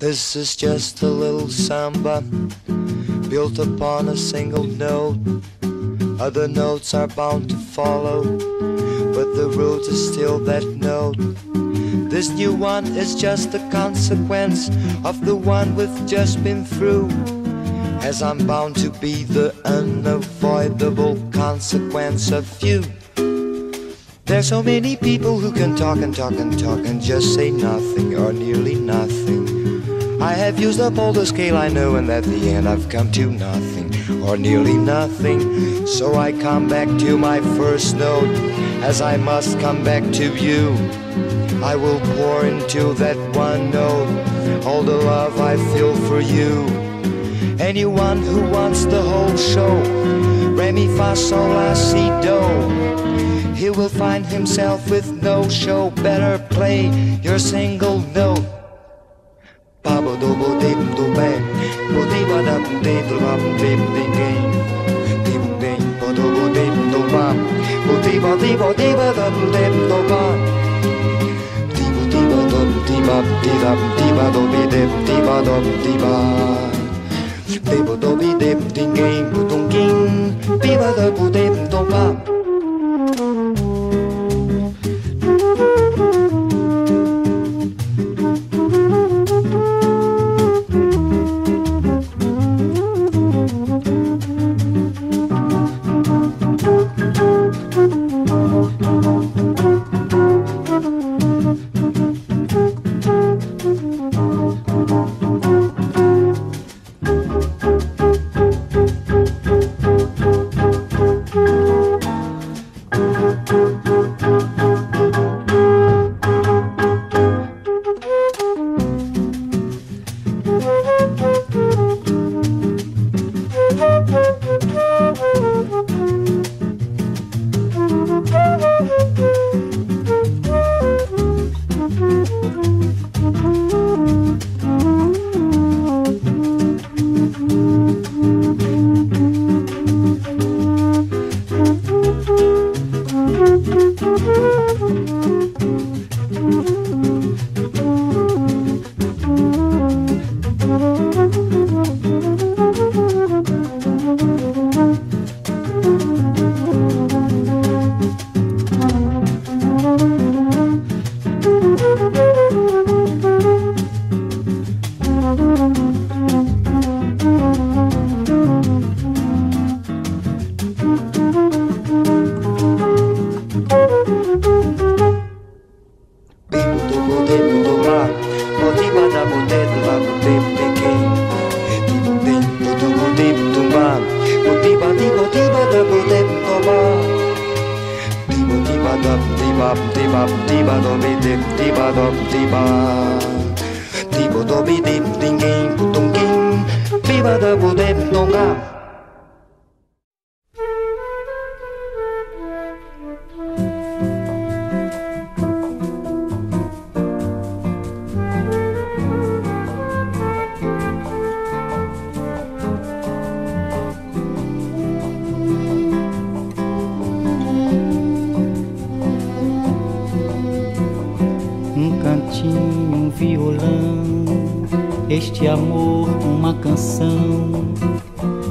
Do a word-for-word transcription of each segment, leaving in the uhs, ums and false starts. This is just a little samba built upon a single note. Other notes are bound to follow, but the root is still that note. This new one is just a consequence of the one we've just been through, as I'm bound to be the unavoidable consequence of you. There's so many people who can talk and talk and talk and just say nothing or nearly nothing. I have used up all the scale I know, and at the end I've come to nothing, or nearly nothing. So I come back to my first note, as I must come back to you. I will pour into that one note all the love I feel for you. Anyone who wants the whole show, Rémy Fasson, L'Acidot, he will find himself with no show. Better play your single note.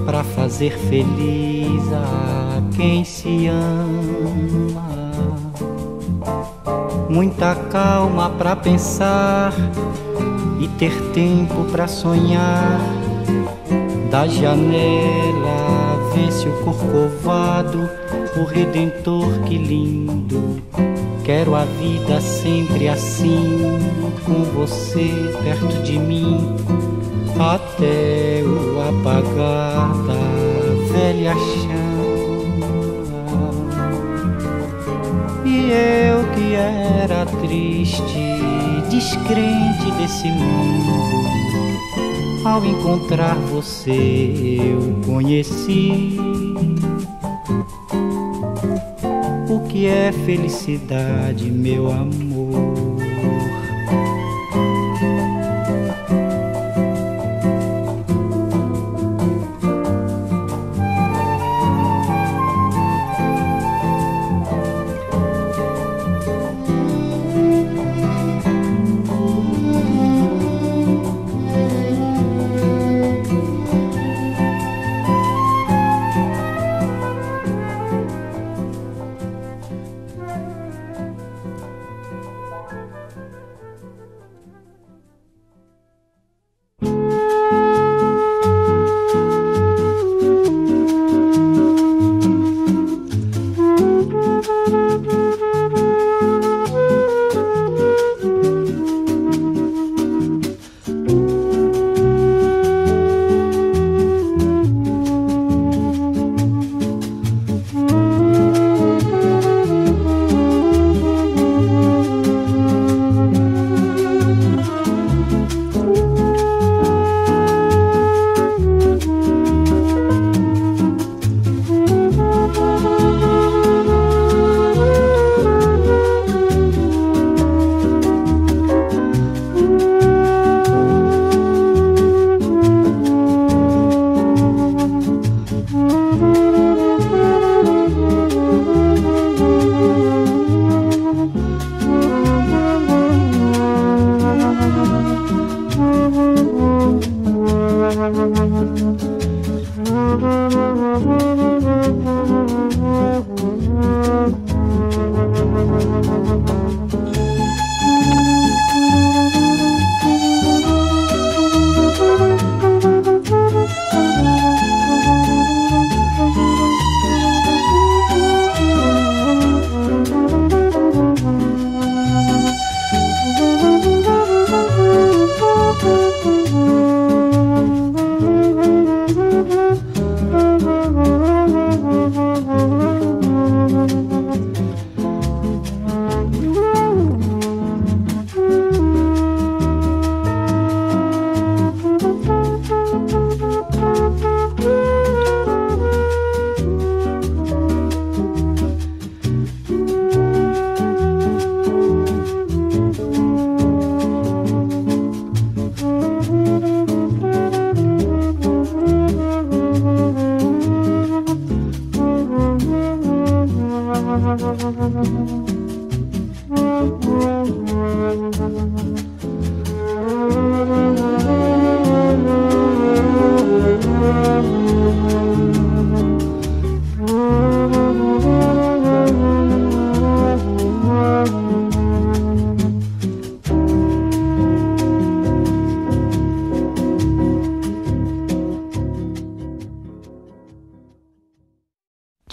Ba fazer feliz a quem se ama. Muita calma pra pensar e ter tempo pra sonhar. Da janela vence o Corcovado, o Redentor, que lindo. Quero a vida sempre assim, com você perto de mim, até o apagar da velha chama. E eu que era triste, descrente desse mundo, ao encontrar você eu conheci o que é felicidade, meu amor.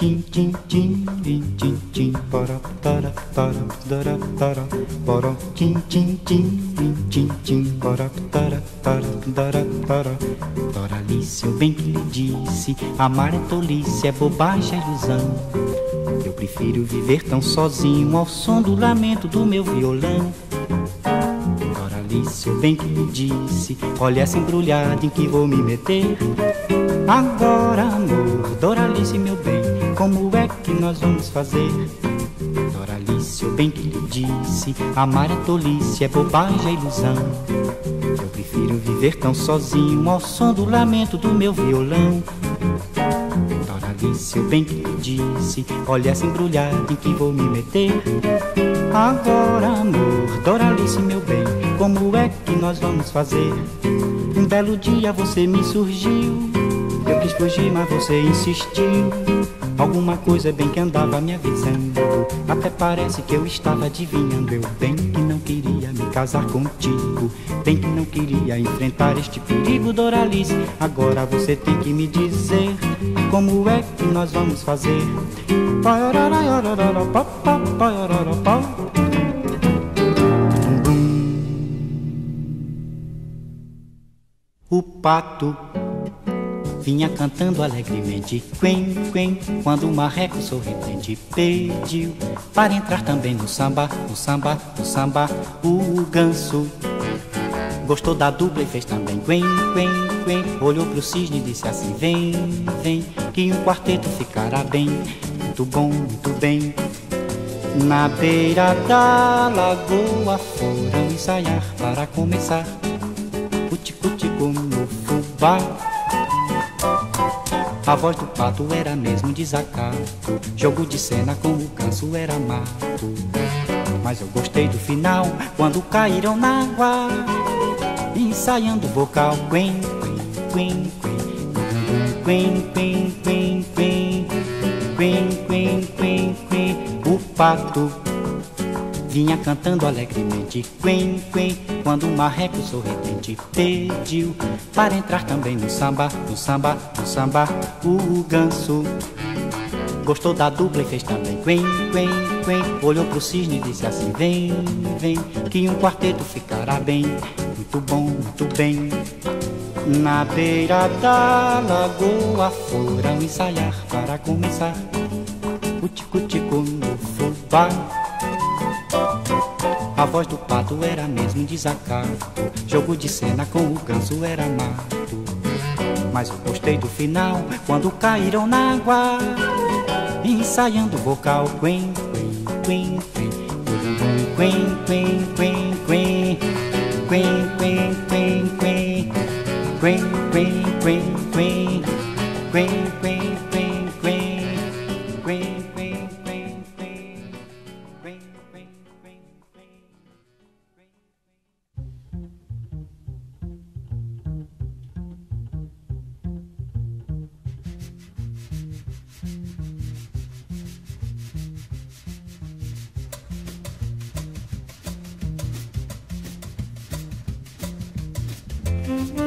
Din din din din din din para para para para para para din din din din din din para para para para para Doralice, eu bem que lhe disse, amar é tolice, é bobagem, é ilusão. Eu prefiro viver tão sozinho ao som do lamento do meu violão. Doralice, eu bem que lhe disse, olha essa embrulhada em que vou me meter. Agora, amor, Doralice, meu bem, como é que nós vamos fazer? Doralice, eu bem que lhe disse, amar é tolice, é bobagem, é ilusão. Eu prefiro viver tão sozinho ao som do lamento do meu violão. Doralice, eu bem que lhe disse, olha essa embrulhada em que vou me meter. Agora, amor, Doralice, meu bem, como é que nós vamos fazer? Um belo dia você me surgiu, eu quis fugir, mas você insistiu. Alguma coisa bem que andava me avisando, até parece que eu estava adivinhando. Eu bem que não queria me casar contigo, bem que não queria enfrentar este perigo. Doralice, agora você tem que me dizer, como é que nós vamos fazer? O pato vinha cantando alegremente, quen, quen, quando o marreco sorridente pediu para entrar também no samba, no samba, no samba. O ganso gostou da dupla e fez também quen, quen, quen. Olhou pro cisne e disse assim, vem, vem, que um quarteto ficará bem, muito bom, muito bem. Na beira da lagoa foram ensaiar para começar o tico-tico no fubá. A voz do pato era mesmo desacato, jogo de cena com o ganso era mato. Mas eu gostei do final, quando caíram na água, ensaiando o vocal, quen, quen, quen, quen, quen, quen, quen, quen, quen, quen. O pato vinha cantando alegremente, quen, quen, quando o marreco sorridente pediu para entrar também no samba, no samba, no samba. O ganso gostou da dupla e fez também quen, quen, quen. Olhou pro cisne e disse assim, vem, vem, que um quarteto ficará bem, muito bom, muito bem. Na beira da lagoa foram ensaiar para começar o tico-tico no fubá. A voz do pato era mesmo desacato, jogo de cena com o ganso era mato. Mas eu gostei do final, quando caíram na água, ensaiando o vocal, quen, quen, quen, quen, quen, quen, quen, quen, quen, quen, quen, quen, quen, quen, quen, quen, quen, quen, quen, quen. Thank you.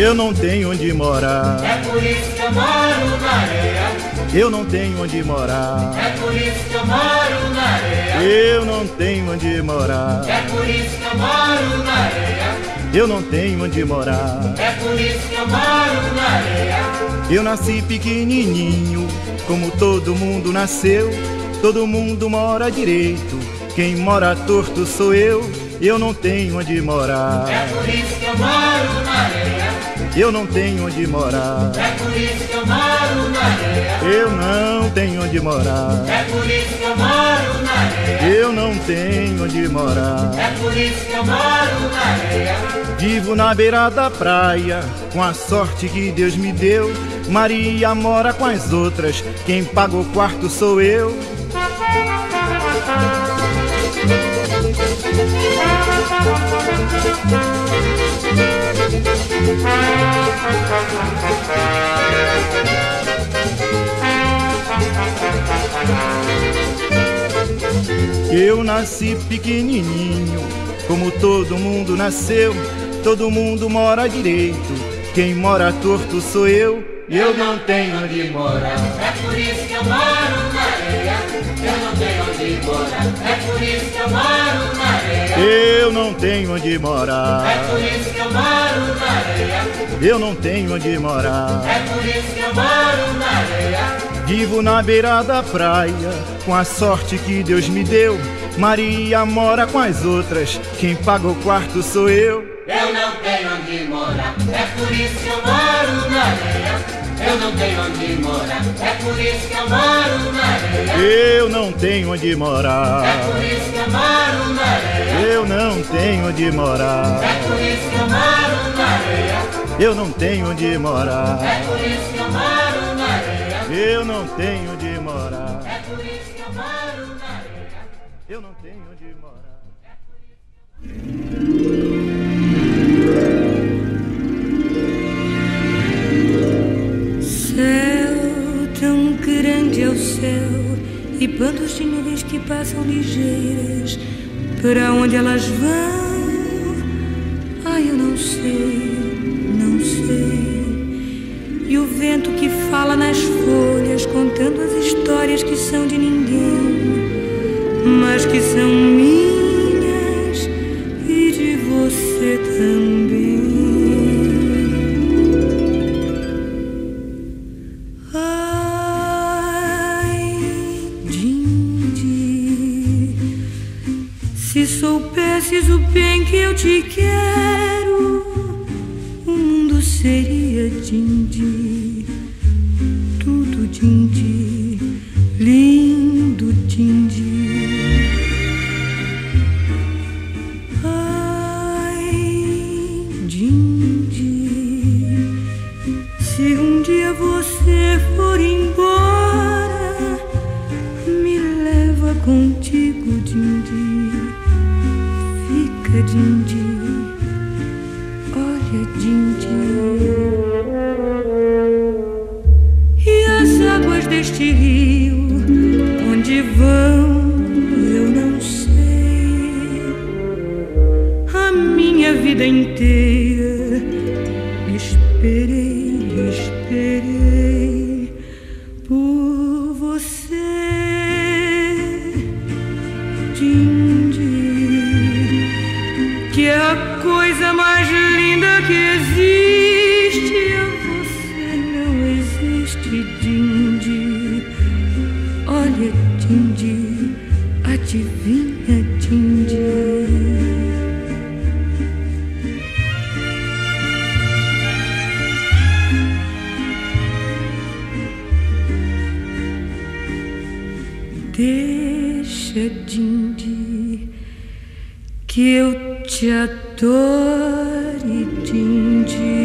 Eu não tenho onde morar. É por isso que eu moro na areia. Eu não tenho onde morar. É por isso que eu moro na areia. Eu não tenho onde morar. É por isso que eu moro na areia. Eu não tenho onde morar. É por isso que eu moro na areia. Eu nasci pequenininho, como todo mundo nasceu. Todo mundo mora direito, quem mora torto sou eu. Eu não tenho onde morar. É por isso que eu moro na areia. Eu não tenho onde morar. É por isso que eu moro na areia. Eu não tenho onde morar. É por isso que eu moro na areia. Eu não tenho onde morar. É por isso que eu moro na areia. Vivo na beira da praia, com a sorte que Deus me deu. Maria mora com as outras, quem paga o quarto sou eu. Eu nasci pequenininho, como todo mundo nasceu. Todo mundo mora direito, quem mora torto sou eu. Eu não tenho onde morar, é por isso que eu moro na areia. Eu não tenho onde morar, é por isso que eu moro na areia. Eu não tenho onde morar, é por isso que eu moro na areia. Eu não tenho onde morar, é por isso que eu moro na areia. Vivo na beira da praia, com a sorte que Deus me deu. Maria mora com as outras, quem paga o quarto sou eu. Eu não tenho onde morar, é por isso que eu moro na areia. Eu não tenho onde morar, é por isso que eu moro na areia. Eu não tenho onde morar, é por isso que eu moro na areia. Eu não tenho onde morar, é por isso que eu moro na areia. Eu não tenho onde morar, é por isso que eu moro na areia. Eu não tenho onde morar, é por isso que eu moro na areia. Eu não tenho onde morar, é por isso. Céu tão grande é o céu, e bandos de nuvens que passam ligeiras. Para onde elas vão? Ai, eu não sei, não sei. E o vento que fala nas folhas, contando as histórias que são de ninguém, mas que são minhas e de você também. Soubesses o bem que eu te quero, o mundo seria din-din, tudo din-din, lindo din-din. Ai, din-din, se um dia você for embora, me leva contigo, din-din. Din-din, olha din-din. E as águas deste rio, onde vão eu não sei. A minha vida inteira esperei, esperei por você, din-din. Que é a coisa mais linda que existe, você não existe, din-din. Olha, din-din, adivinha, din-din. Deixa, din-din, que eu te adore, din-din.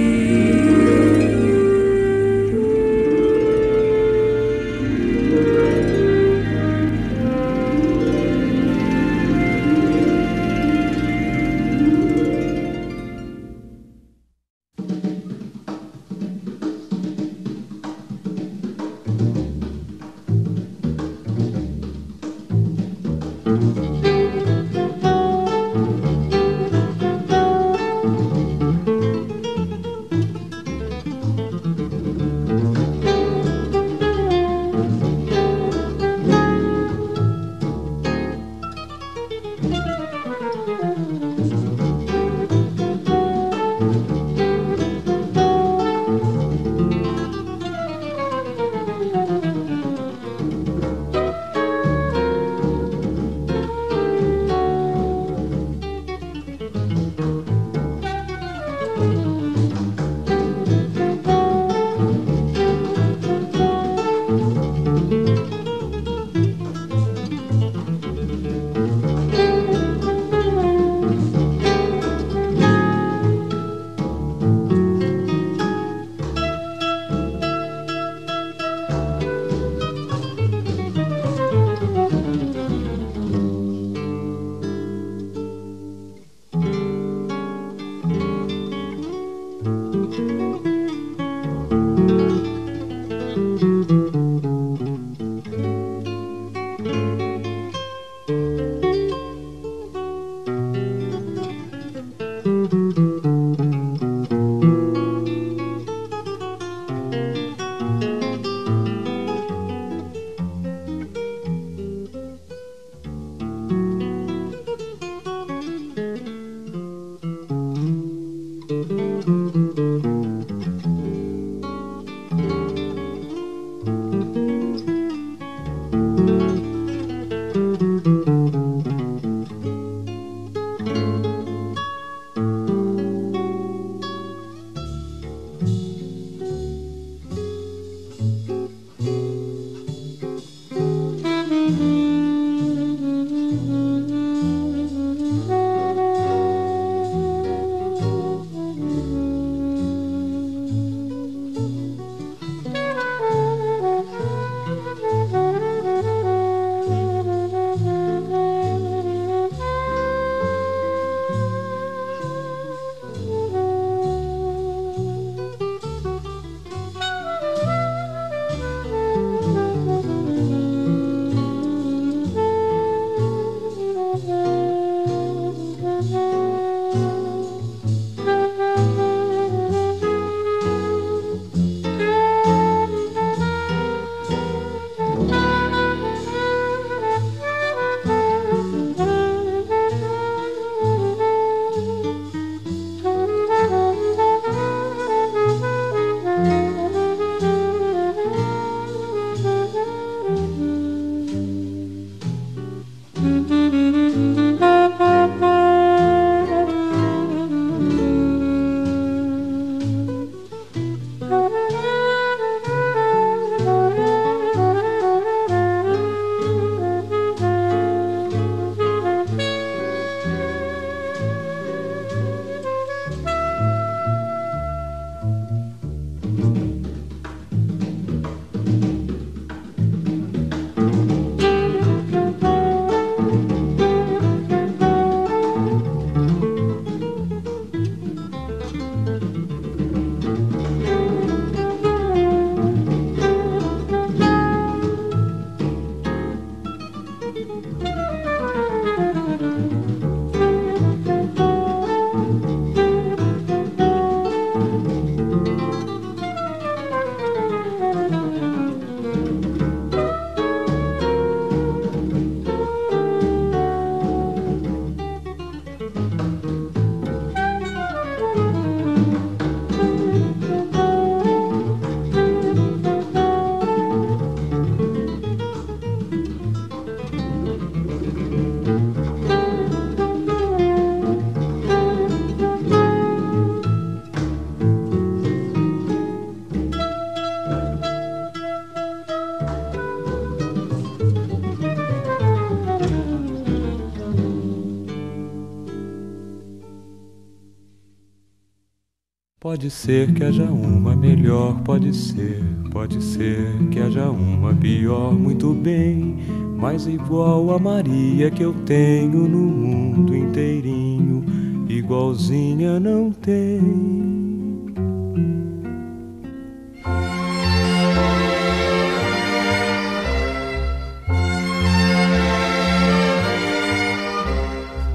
Pode ser que haja uma melhor, pode ser, pode ser que haja uma pior, muito bem, mas igual a Maria que eu tenho no mundo inteirinho, igualzinha não tem.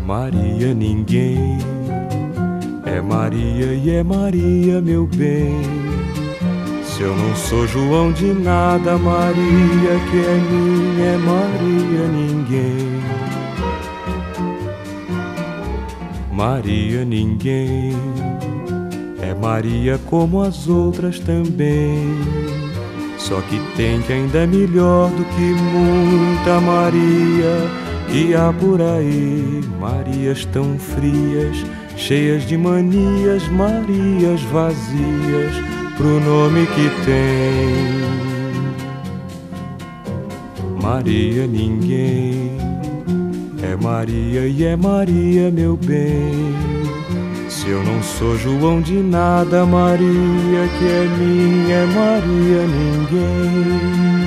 Maria ninguém, é Maria e é Maria meu bem. Se eu não sou João de nada, Maria que é minha é Maria ninguém. Maria ninguém, é Maria como as outras também. Só que tem que ainda é melhor do que muita Maria e há por aí. Marias tão frias, cheias de manias, Marias vazias pro nome que tem. Maria ninguém, é Maria e é Maria meu bem. Se eu não sou João de nada, Maria que é minha é Maria ninguém.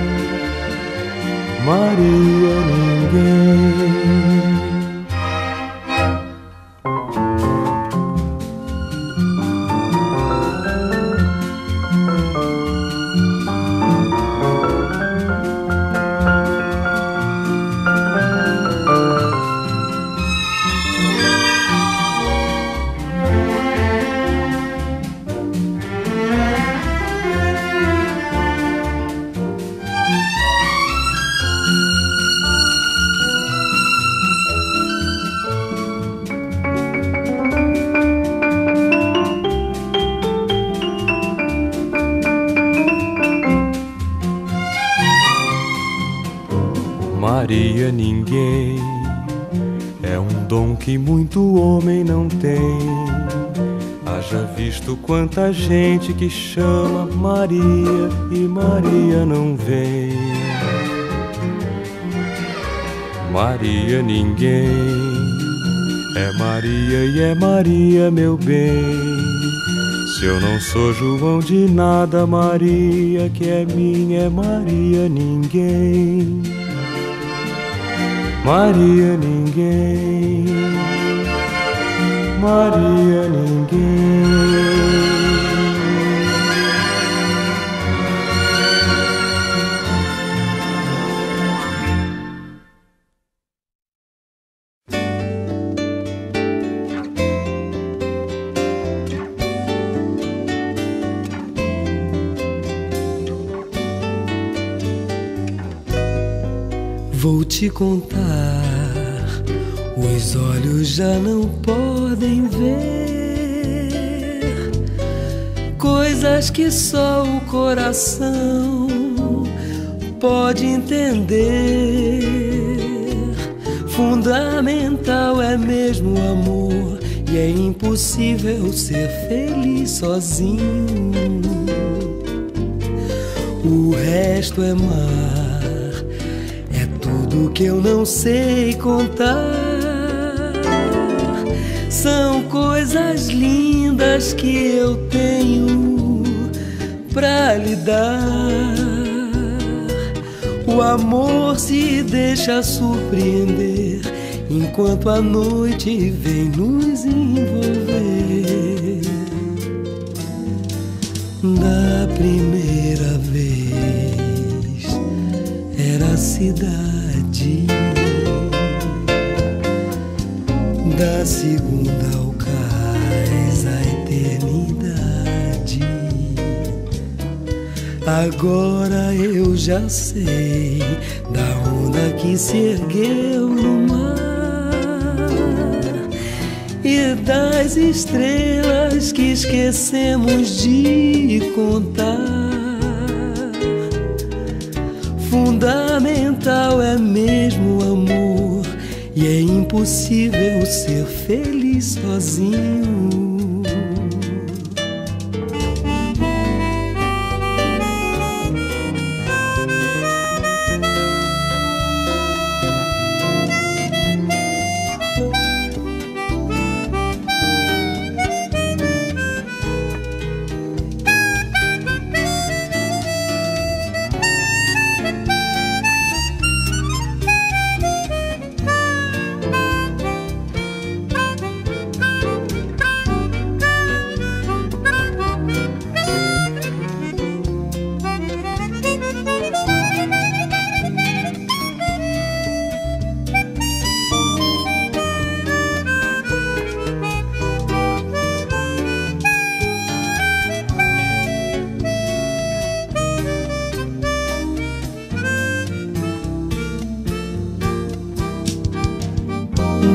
Maria ninguém. Maria ninguém, é um dom que muito homem não tem. Haja visto quanta gente que chama Maria e Maria não vem. Maria ninguém, é Maria e é Maria meu bem. Se eu não sou João de nada, Maria que é minha é Maria ninguém. Maria ninguém, Maria ninguém. Vou te contar, os olhos já não podem ver coisas que só o coração pode entender. Fundamental é mesmo o amor, e é impossível ser feliz sozinho. O resto é mar, do que eu não sei contar. São coisas lindas que eu tenho pra lhe dar. O amor se deixa surpreender, enquanto a noite vem nos envolver. Da primeira vez era cidade, da segunda ao cais a eternidade. Agora eu já sei da onda que se ergueu no mar e das estrelas que esquecemos de contar. Fundamental é mesmo o amor, e é impossível ser feliz sozinho.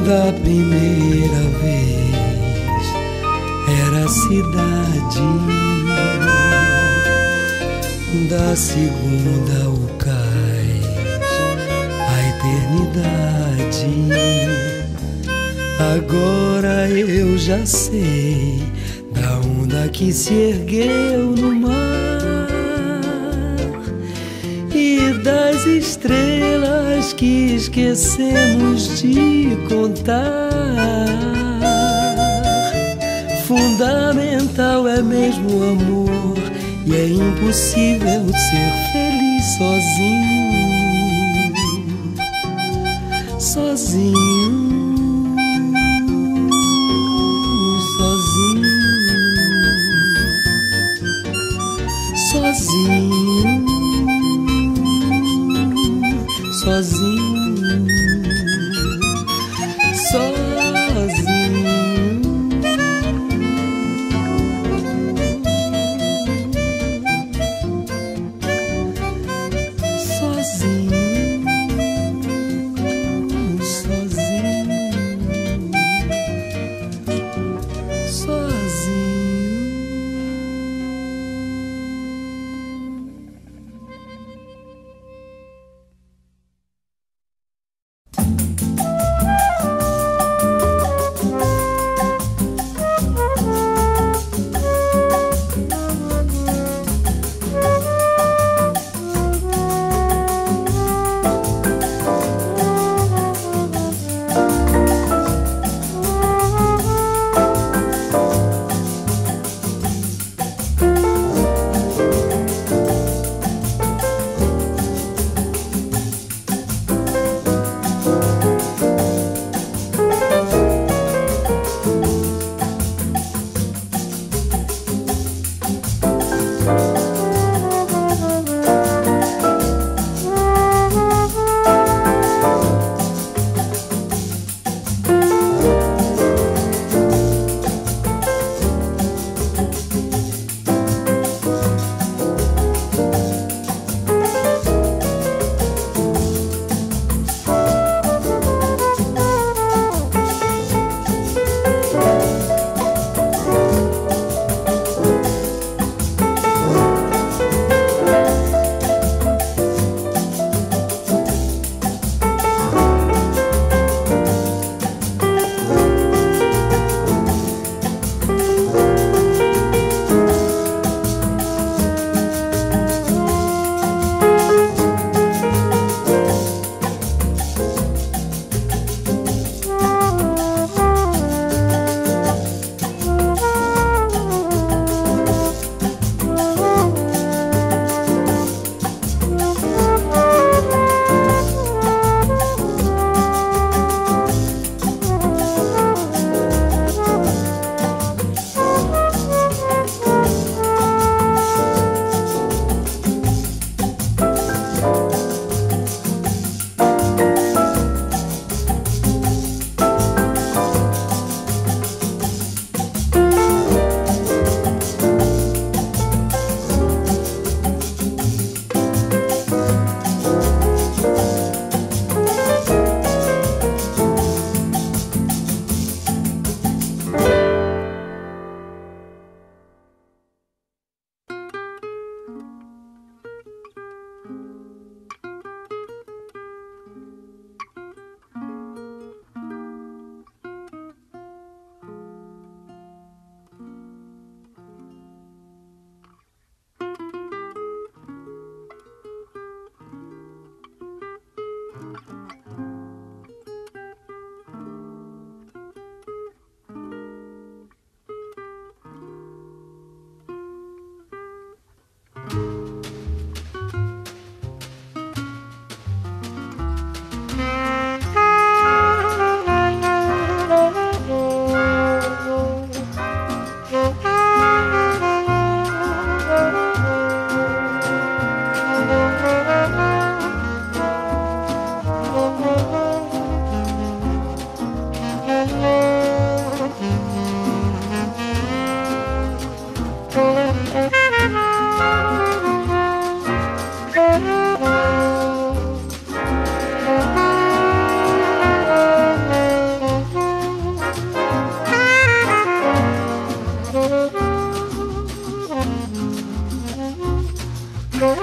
da primeira vez era a cidade, da segunda o cais, a eternidade. Agora eu já sei da onda que se ergueu no mar e das estrelas que esquecemos de contar. Fundamental é mesmo o amor, e é impossível ser feliz sozinho, sozinho. Sozinho, sozinho, sozinho. Sozinho, sozinho, sozinho.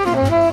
Thank you.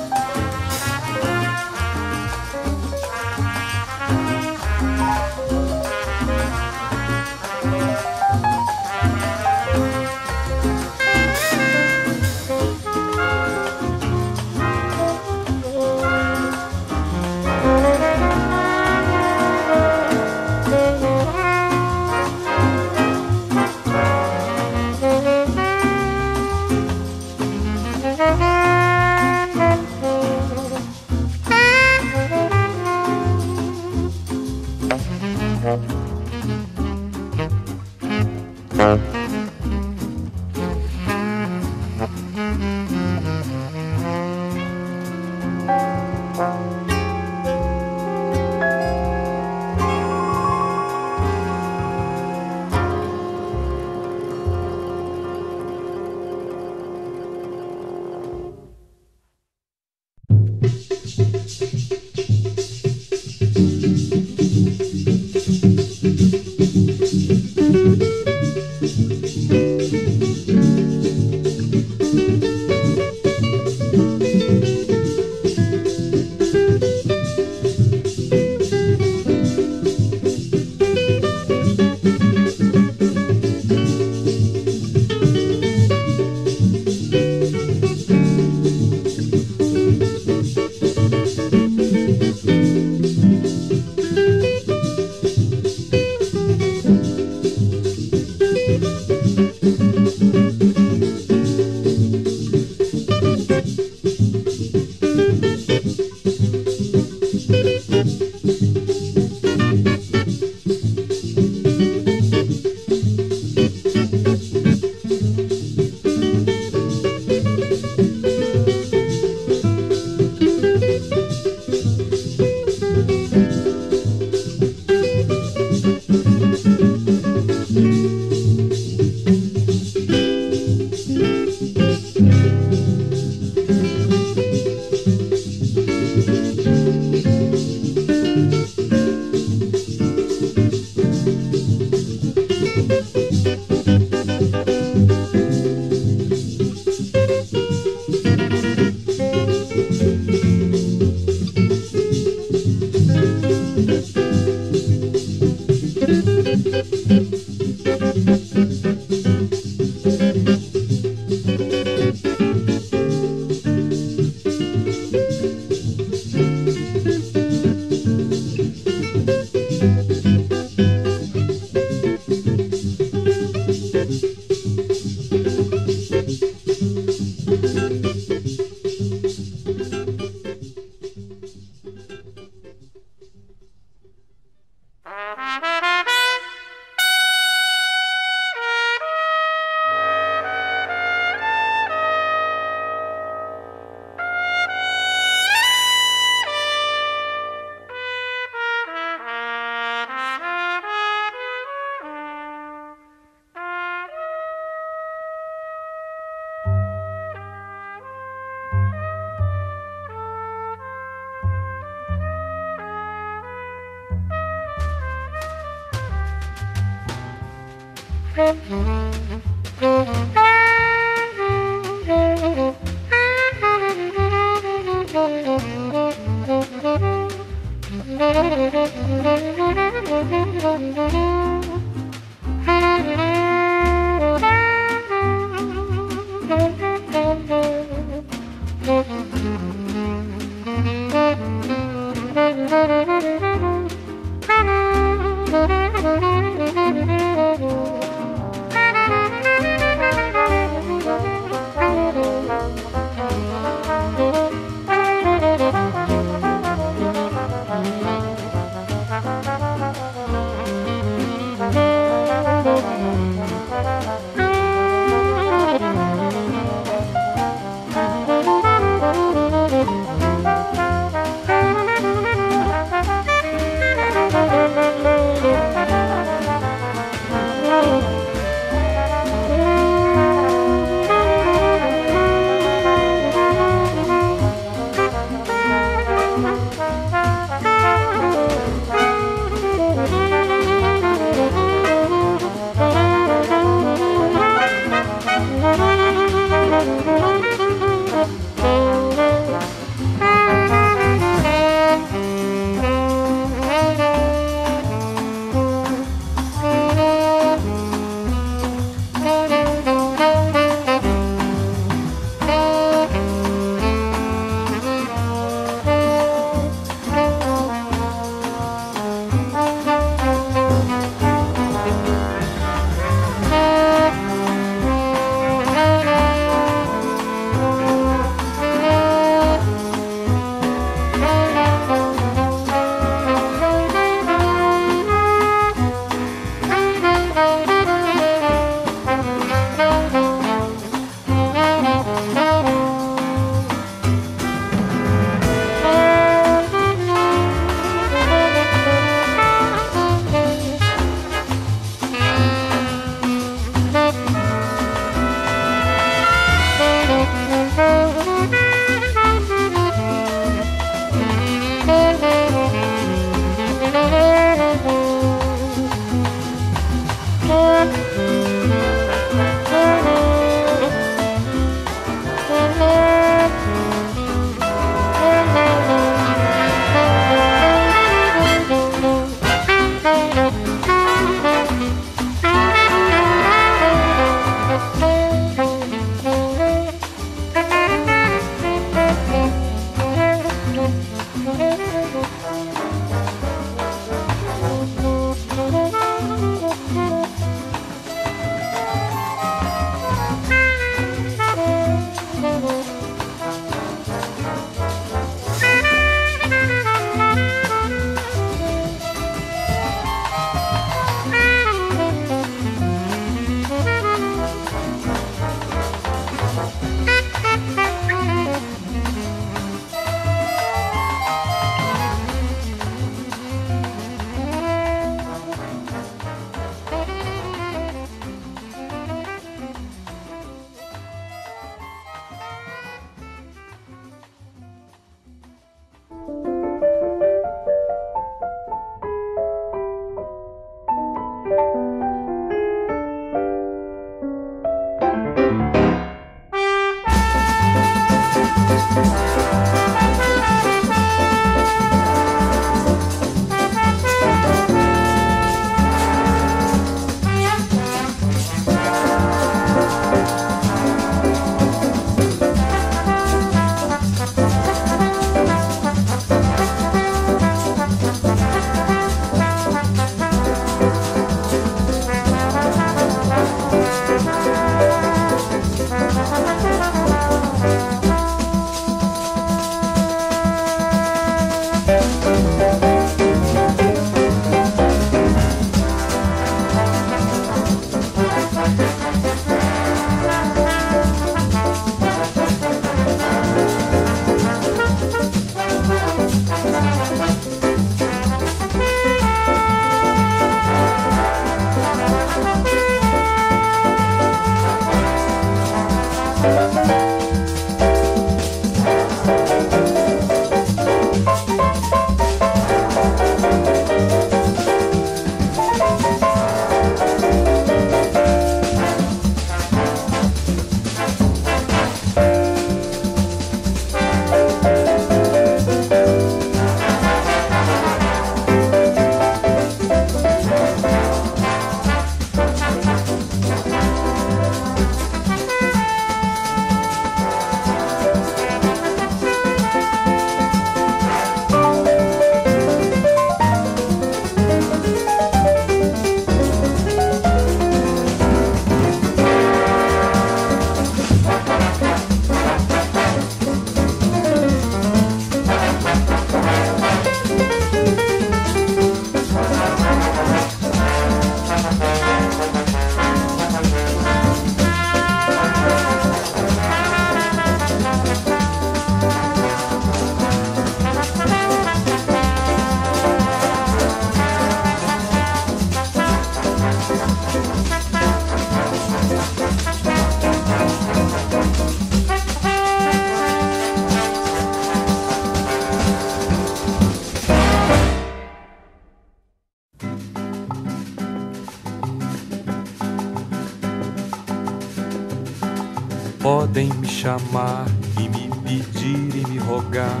podem me chamar e me pedir e me rogar,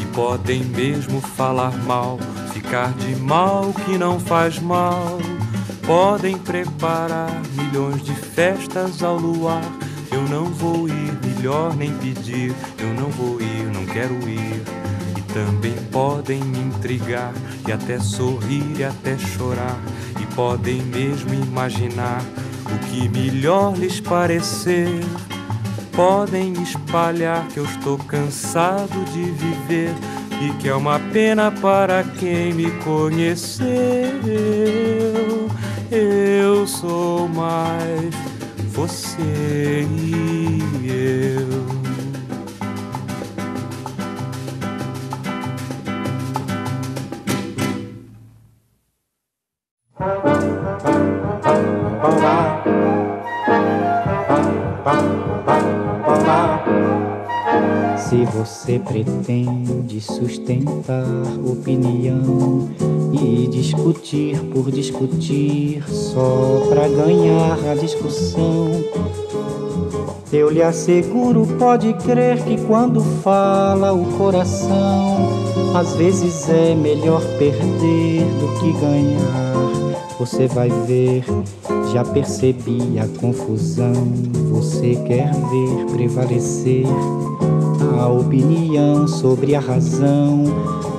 e podem mesmo falar mal, ficar de mal que não faz mal. Podem preparar milhões de festas ao luar, eu não vou ir, melhor nem pedir, eu não vou ir, não quero ir. E também podem me intrigar, e até sorrir e até chorar, e podem mesmo imaginar o que melhor lhes parecer. Podem espalhar que eu estou cansado de viver, e que é uma pena para quem me conheceu. Eu sou mais você e eu. Se você pretende sustentar opinião e discutir por discutir só pra ganhar a discussão, eu lhe asseguro, pode crer, que quando fala o coração, às vezes é melhor perder do que ganhar. Você vai ver, já percebi a confusão. Você quer ver prevalecer a opinião sobre a razão.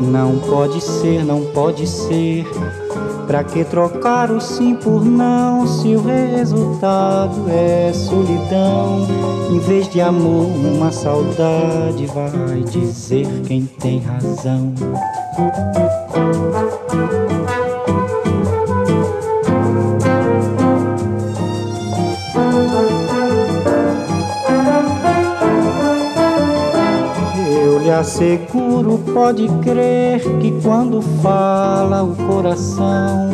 Não pode ser, não pode ser. Pra que trocar o sim por não, se o resultado é solidão? Em vez de amor, uma saudade vai dizer quem tem razão. Seguro, pode crer, que quando fala o coração,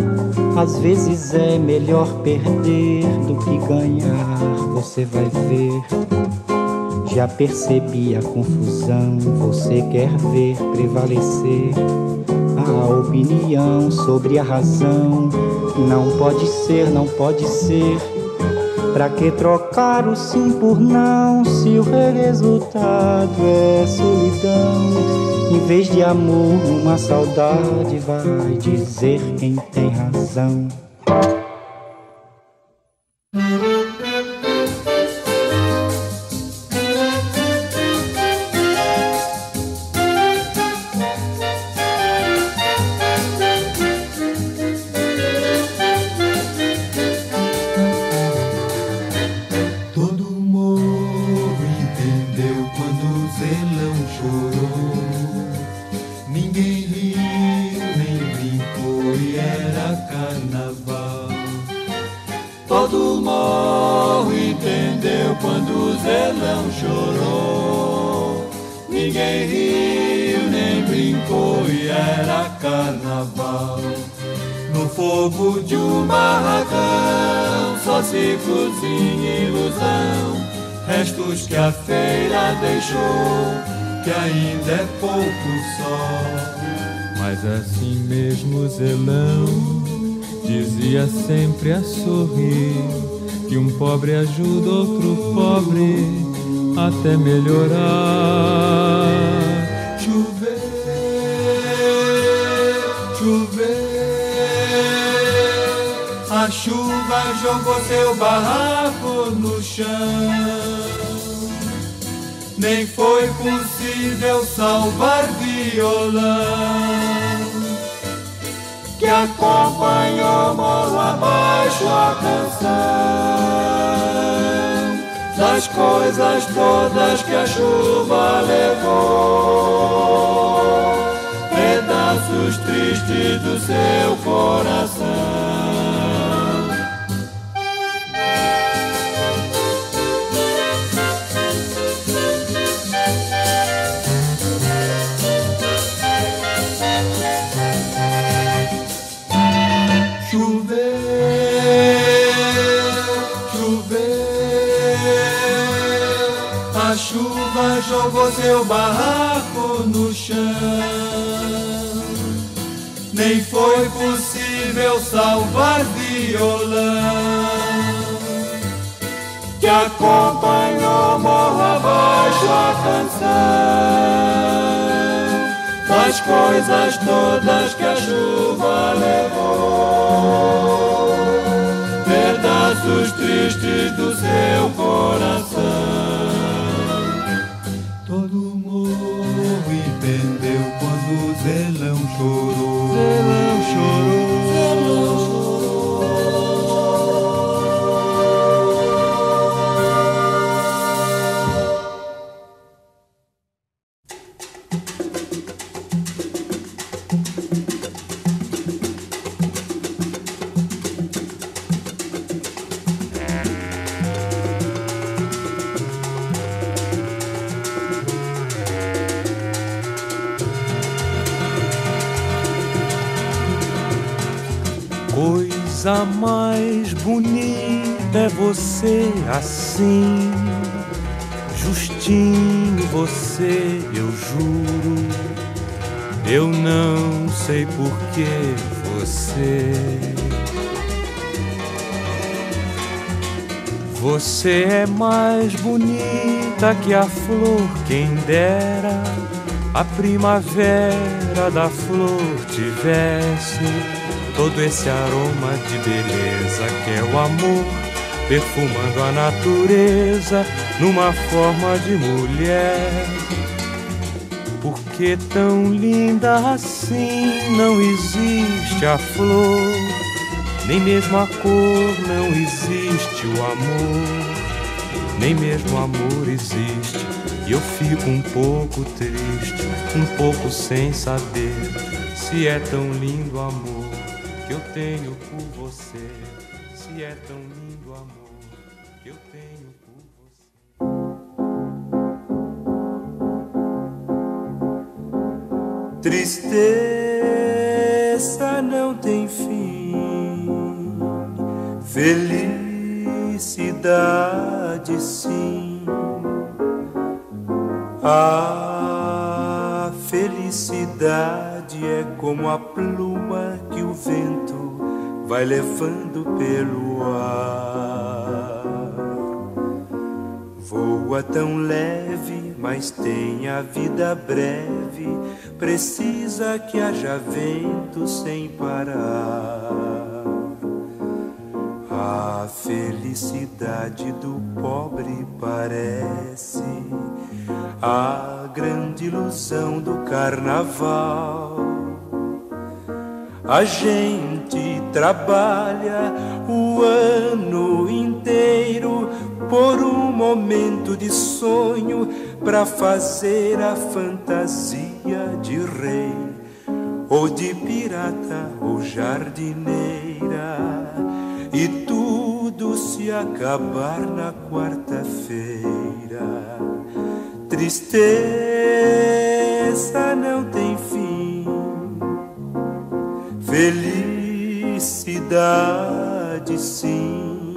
às vezes é melhor perder do que ganhar. Você vai ver, já percebi a confusão. Você quer ver prevalecer a opinião sobre a razão. Não pode ser, não pode ser. Pra que trocar o sim por não, se o resultado é solidão? Em vez de amor, uma saudade vai dizer quem tem razão. Sempre a sorrir, que um pobre ajuda outro pobre até melhorar. Choveu, choveu, a chuva jogou seu barraco no chão. Nem foi possível salvar violão que acompanhou morro abaixo a canção das coisas todas que a chuva levou, pedaços tristes do seu coração. Jogou seu barraco no chão. Nem foi possível salvar violão que acompanhou morro abaixo a canção das coisas todas que a chuva levou, pedaços tristes do seu coração. Todo morro entendeu quando o Zelão chorou, Zelão chorou, Zelão chorou. Coisa mais bonita é você assim, justinho você, eu juro. Eu não sei por que você Você é mais bonita que a flor, quem dera a primavera da flor tivesse todo esse aroma de beleza que é o amor, perfumando a natureza numa forma de mulher. Por que tão linda assim não existe a flor, nem mesmo a cor, não existe o amor, nem mesmo o amor existe. E eu fico um pouco triste, um pouco sem saber se é tão lindo o amor que eu tenho por você, se é tão lindo amor que eu tenho por você. Tristeza não tem fim, felicidade sim. A felicidade é como a pluma que o vento vai levando pelo ar. Voa tão leve, mas tem a vida breve, precisa que haja vento sem parar. A felicidade do pobre parece a grande ilusão do carnaval. A gente trabalha o ano inteiro por um momento de sonho, pra fazer a fantasia de rei, ou de pirata, ou jardineira. E tudo se acabar na quarta-feira. Tristeza não tem fim, felicidade sim.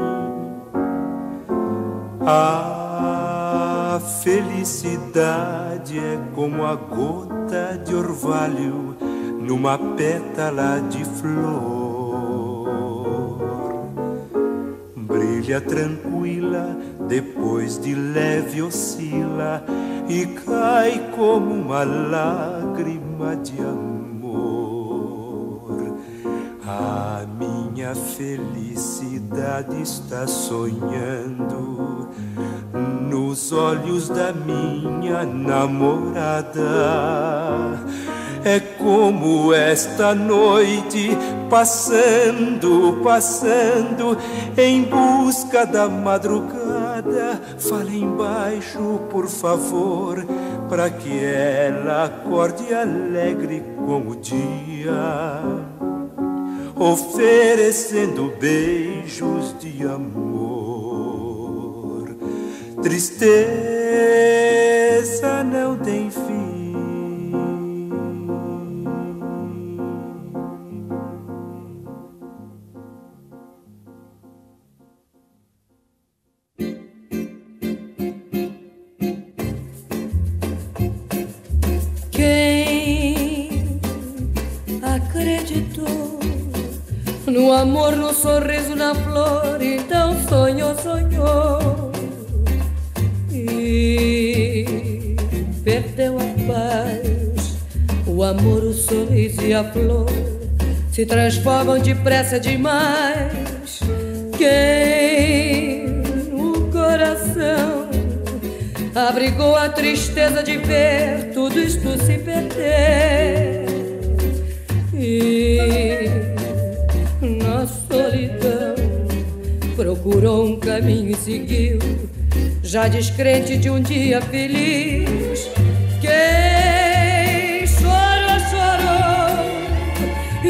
A felicidade é como a gota de orvalho numa pétala de flor. Brilha tranquila, depois de leve oscila e cai como uma lágrima de amor. A minha felicidade está sonhando nos olhos da minha namorada. É como esta noite, passando, passando, em busca da madrugada. Fale embaixo, por favor, para que ela acorde alegre com o dia, oferecendo beijos de amor. Tristeza não tem fim. No amor, no sorriso, na flor, e tão sonhou, sonhou. ti perdeu a paz, o amor, o sorriso e a flor se transformam depressa demais. Quem o coração abrigou a tristeza de ver tudo isto se perder, e na solidão procurou um caminho e seguiu, já descrente de um dia feliz. Quem chorou, chorou,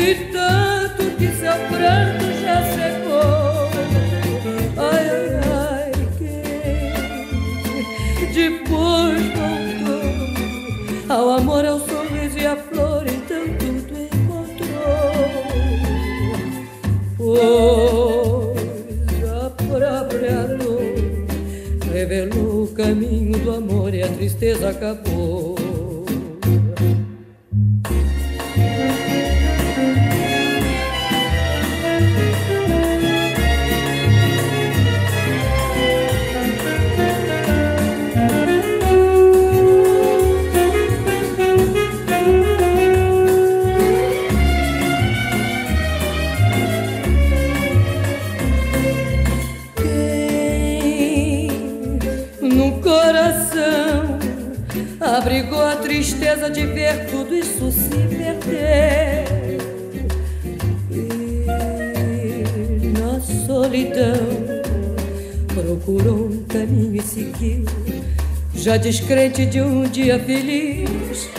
e tanto que seu pranto já secou. Ai, ai, quem depois voltou ao amor, ao sorriso e à flor, então tudo encontrou. Pois a própria dor revelou o caminho do amor e a tristeza acabou. Abrigou a tristeza de ver tudo isso se perder, e na solidão procurou um caminho e seguiu, já descrente de um dia feliz.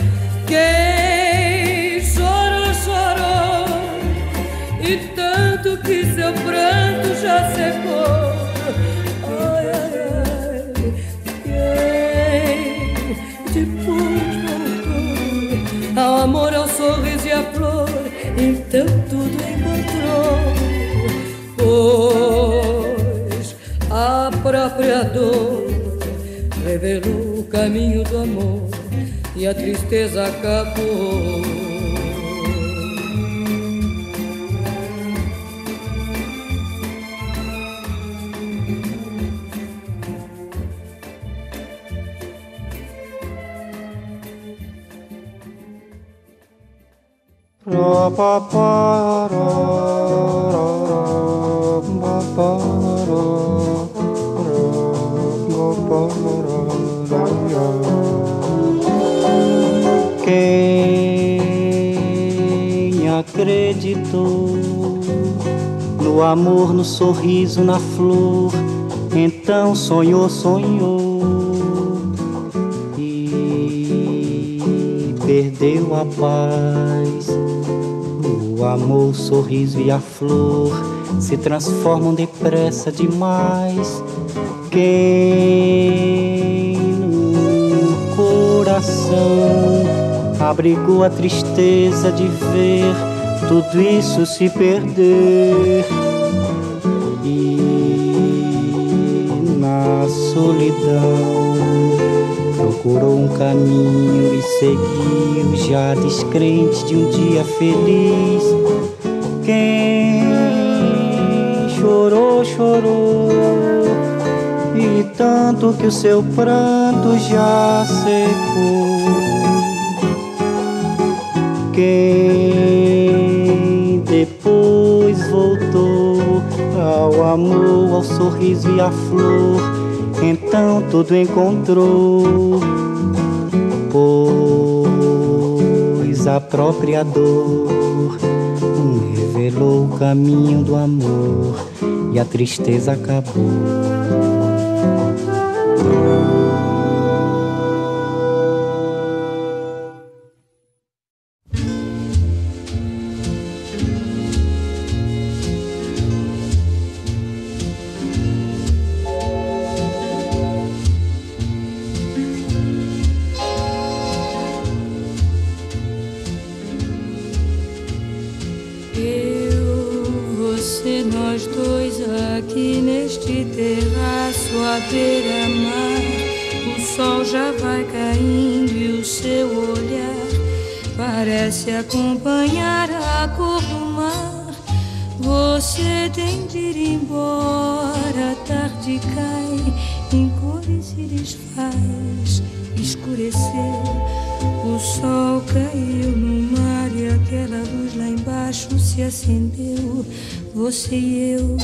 Quem chorou, chorou, e tanto que seu pranto já secou. Ai, ai, ai. Depois voltou ao amor, ao sorriso e à flor, então tudo encontrou. Pois a própria dor revelou o caminho do amor e a tristeza acabou. Ra pa pa ra ra ra pa ra ra pa ra ra. Quem acreditou no amor, no sorriso, na flor, então sonhou, sonhou e perdeu a paz. O amor, o sorriso e a flor se transformam depressa demais. Quem no coração abrigou a tristeza de ver tudo isso se perder, e na solidão procurou um caminho e seguiu, já descrente de um dia feliz. Quem chorou, chorou, e tanto que o seu pranto já secou. Quem depois voltou ao amor, ao sorriso e à flor, então tudo encontrou. Pois a própria dor revelou o caminho do amor e a tristeza acabou. em cores se desfaz, escureceu. O sol caiu no mar e aquela luz lá embaixo se acendeu, você e eu.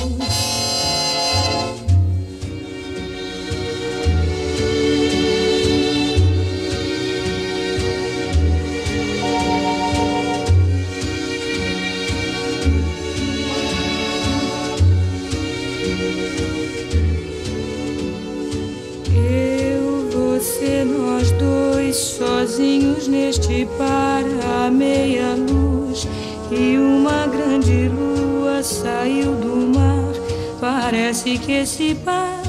Sozinhos neste par à meia luz, e uma grande lua saiu do mar. Parece que esse par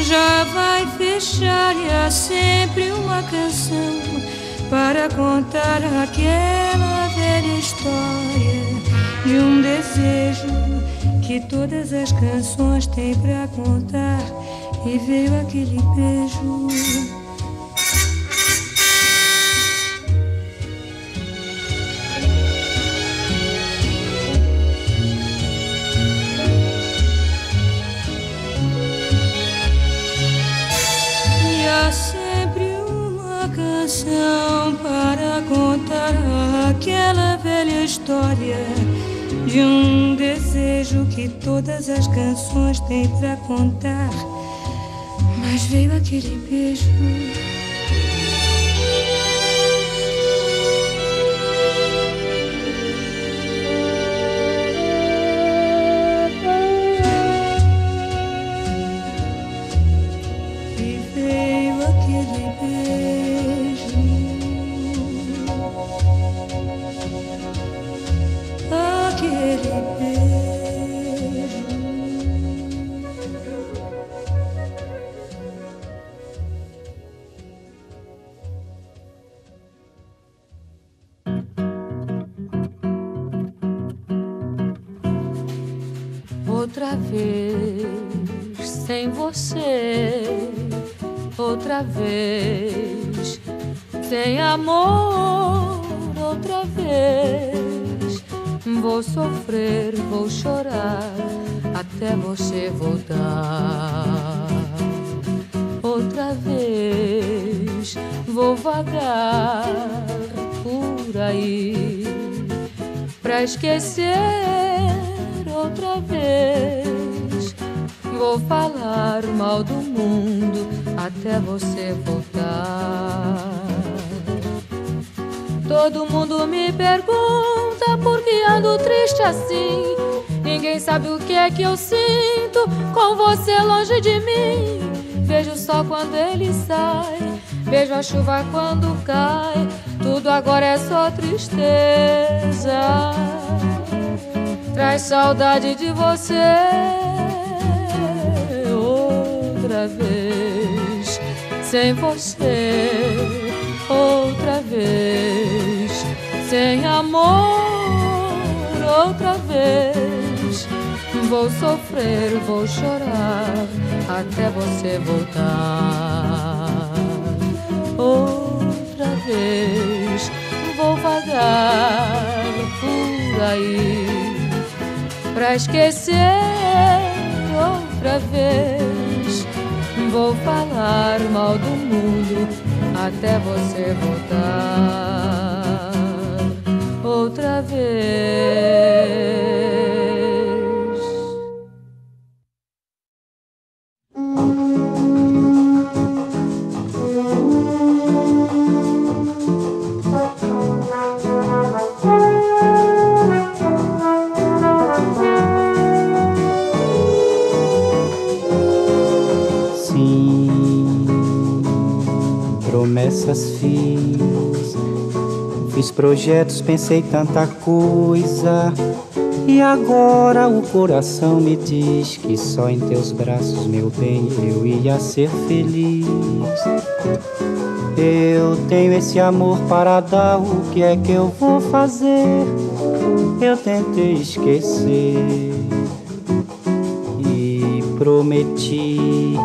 já vai fechar, e há sempre uma canção para contar aquela velha história de um desejo que todas as canções têm para contar. E veio aquele beijo. Para contar aquela velha história de um desejo que todas as canções têm para contar. Mas veio aquele beijo. E veio aquele beijo. Outra vez sem você, outra vez sem amor, outra vez vou sofrer, vou chorar até você voltar. Outra vez vou vagar por aí pra esquecer. Outra vez vou falar mal do mundo até você voltar. Todo mundo me pergunta por que ando triste assim. Ninguém sabe o que é que eu sinto com você longe de mim. Vejo o sol quando ele sai, vejo a chuva quando cai. Tudo agora é só tristeza. Traz saudade de você outra vez, sem você outra vez, sem amor outra vez. Vou sofrer, vou chorar até você voltar. Outra vez vou vagar por aí pra esquecer, outra vez vou falar mal do mundo até você voltar. Outra vez. Promessas fiz, fiz projetos, pensei tanta coisa. E agora o coração me diz que só em teus braços, meu bem, eu ia ser feliz. Eu tenho esse amor para dar, o que é que eu vou fazer? Eu tentei esquecer e prometi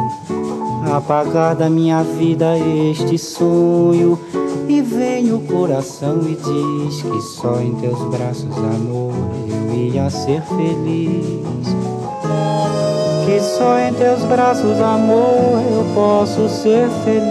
apagar da minha vida este sonho. E vem o coração e diz que só em teus braços, amor, eu ia ser feliz. que só em teus braços, amor, eu posso ser feliz.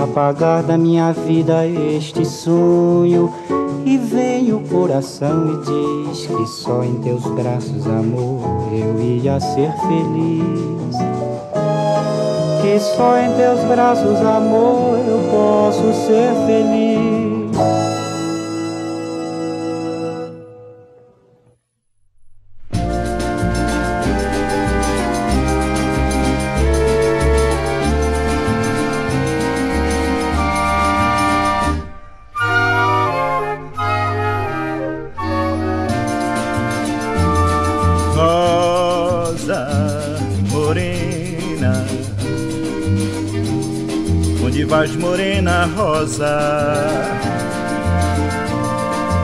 Apagar da minha vida este sonho, e vem o coração e diz que só em teus braços, amor, eu ia ser feliz. Que só em teus braços, amor, eu posso ser feliz. Onde vais, morena rosa,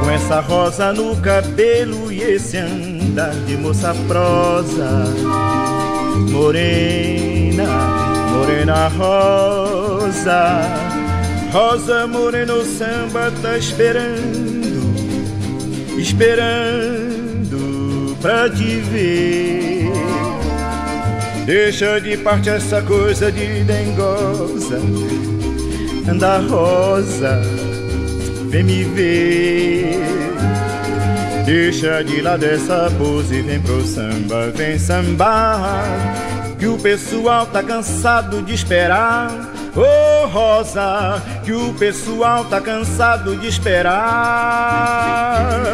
com essa rosa no cabelo e esse andar de moça prosa? Morena, morena rosa, rosa morena, o samba tá esperando, esperando pra te ver. Deixa de parte essa coisa de dengosa, anda rosa, vem me ver. Deixa de lado essa pose, vem pro samba, vem sambar, que o pessoal tá cansado de esperar. Oh rosa, que o pessoal tá cansado de esperar.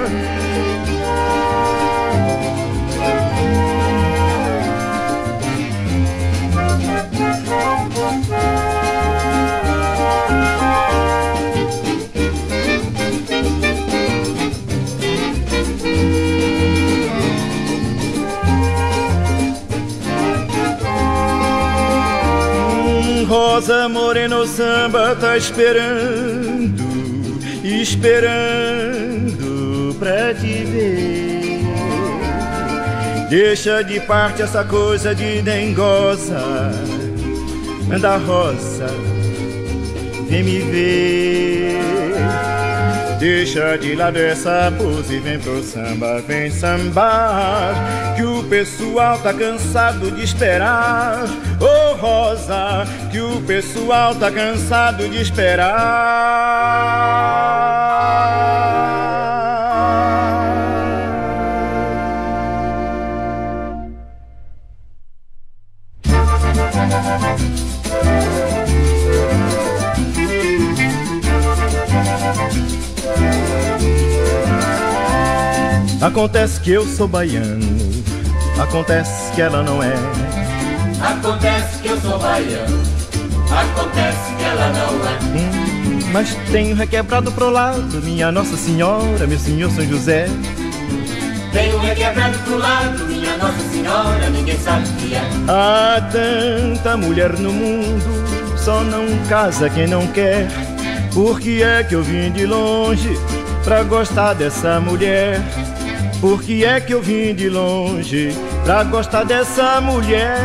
Rosa morena, o samba tá esperando, esperando pra te ver. Deixa de parte essa coisa de dengosa, anda rosa, vem me ver. Deixa de lado essa pose, vem pro samba, vem sambar, que o pessoal tá cansado de esperar. Oh rosa, que o pessoal tá cansado de esperar. Acontece que eu sou baiano, acontece que ela não é. Acontece que eu sou baiano, acontece que ela não é. Hum, mas tenho requebrado pro lado, minha Nossa Senhora, meu Senhor São José. Tenho requebrado pro lado, minha Nossa Senhora, ninguém sabe o que é. Há tanta mulher no mundo, só não casa quem não quer. Por que é que eu vim de longe pra gostar dessa mulher? Por que é que eu vim de longe pra gostar dessa mulher?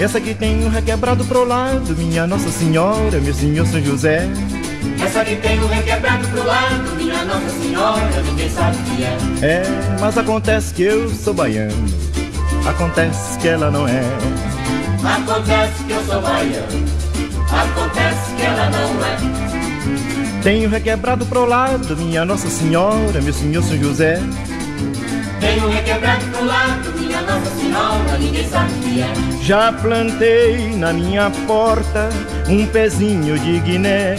Essa que tem um requebrado pro lado, minha Nossa Senhora, meu Senhor São José. Essa que tem um requebrado pro lado, minha Nossa Senhora, ninguém sabe o que é. É, mas acontece que eu sou baiano, acontece que ela não é. Acontece que eu sou baiano, acontece que ela não é. Tenho requebrado pro lado, minha Nossa Senhora, meu Senhor São José. Tenho requebrado pro lado, minha Nossa Senhora, ninguém sabe o que é. Já plantei na minha porta um pezinho de Guiné,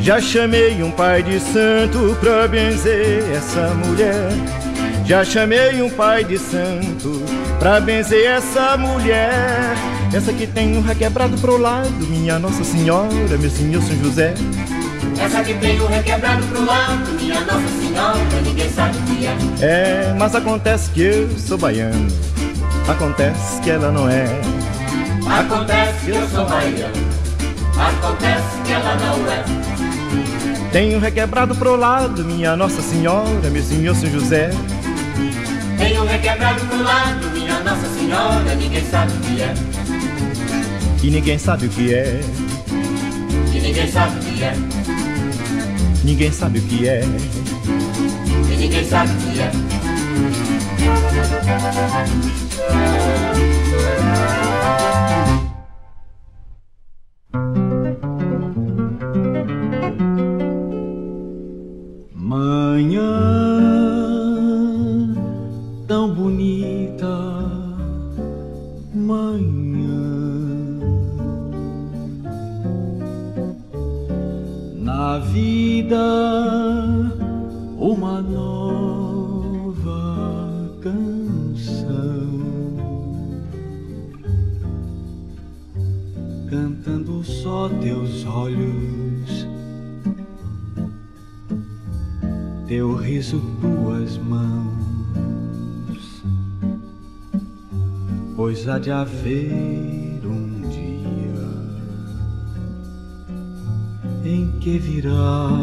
já chamei um pai de santo pra benzer essa mulher. Já chamei um pai de santo pra benzer essa mulher. Essa que tem um requebrado pro lado, minha Nossa Senhora, meu Senhor São José. Essa que tem o requebrado pro lado, minha Nossa Senhora, ninguém sabe o que é. É, mas acontece que eu sou baiano, acontece que ela não é. Acontece que eu sou baiano, acontece que ela não é. Tenho requebrado pro lado, minha Nossa Senhora, meu senhor São José. Tenho requebrado pro lado, minha Nossa Senhora, ninguém sabe o que é. E ninguém sabe o que é. E ninguém sabe o que é. Ninguém sabe o que é. E ninguém sabe o que é. Manhã tão bonita, manhã na vida, uma nova canção, cantando só teus olhos, teu riso, tuas mãos, pois há de haver um dia em que virás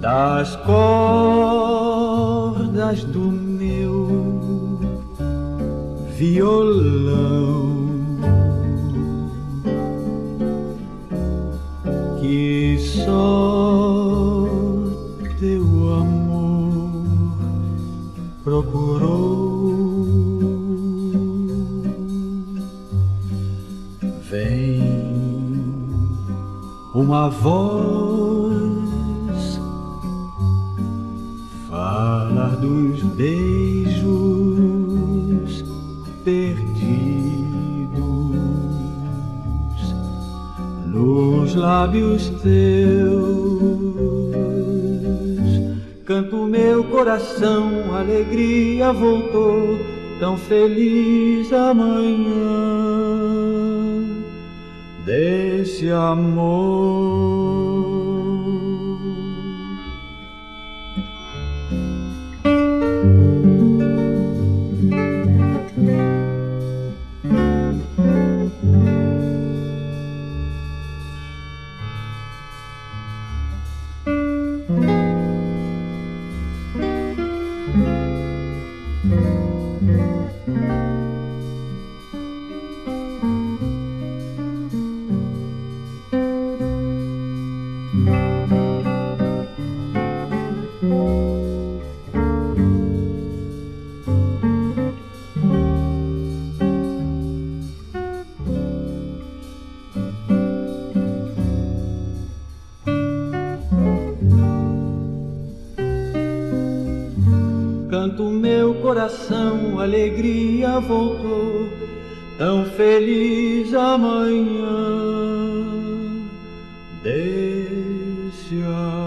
das cordas do meu violão, que só teu amor procurou. Vem uma voz falar dos beijos perdidos nos lábios teus. Canto meu coração, alegria voltou, tão feliz amanhã desse amor. Alegria voltou, tão feliz amanhã desse amor.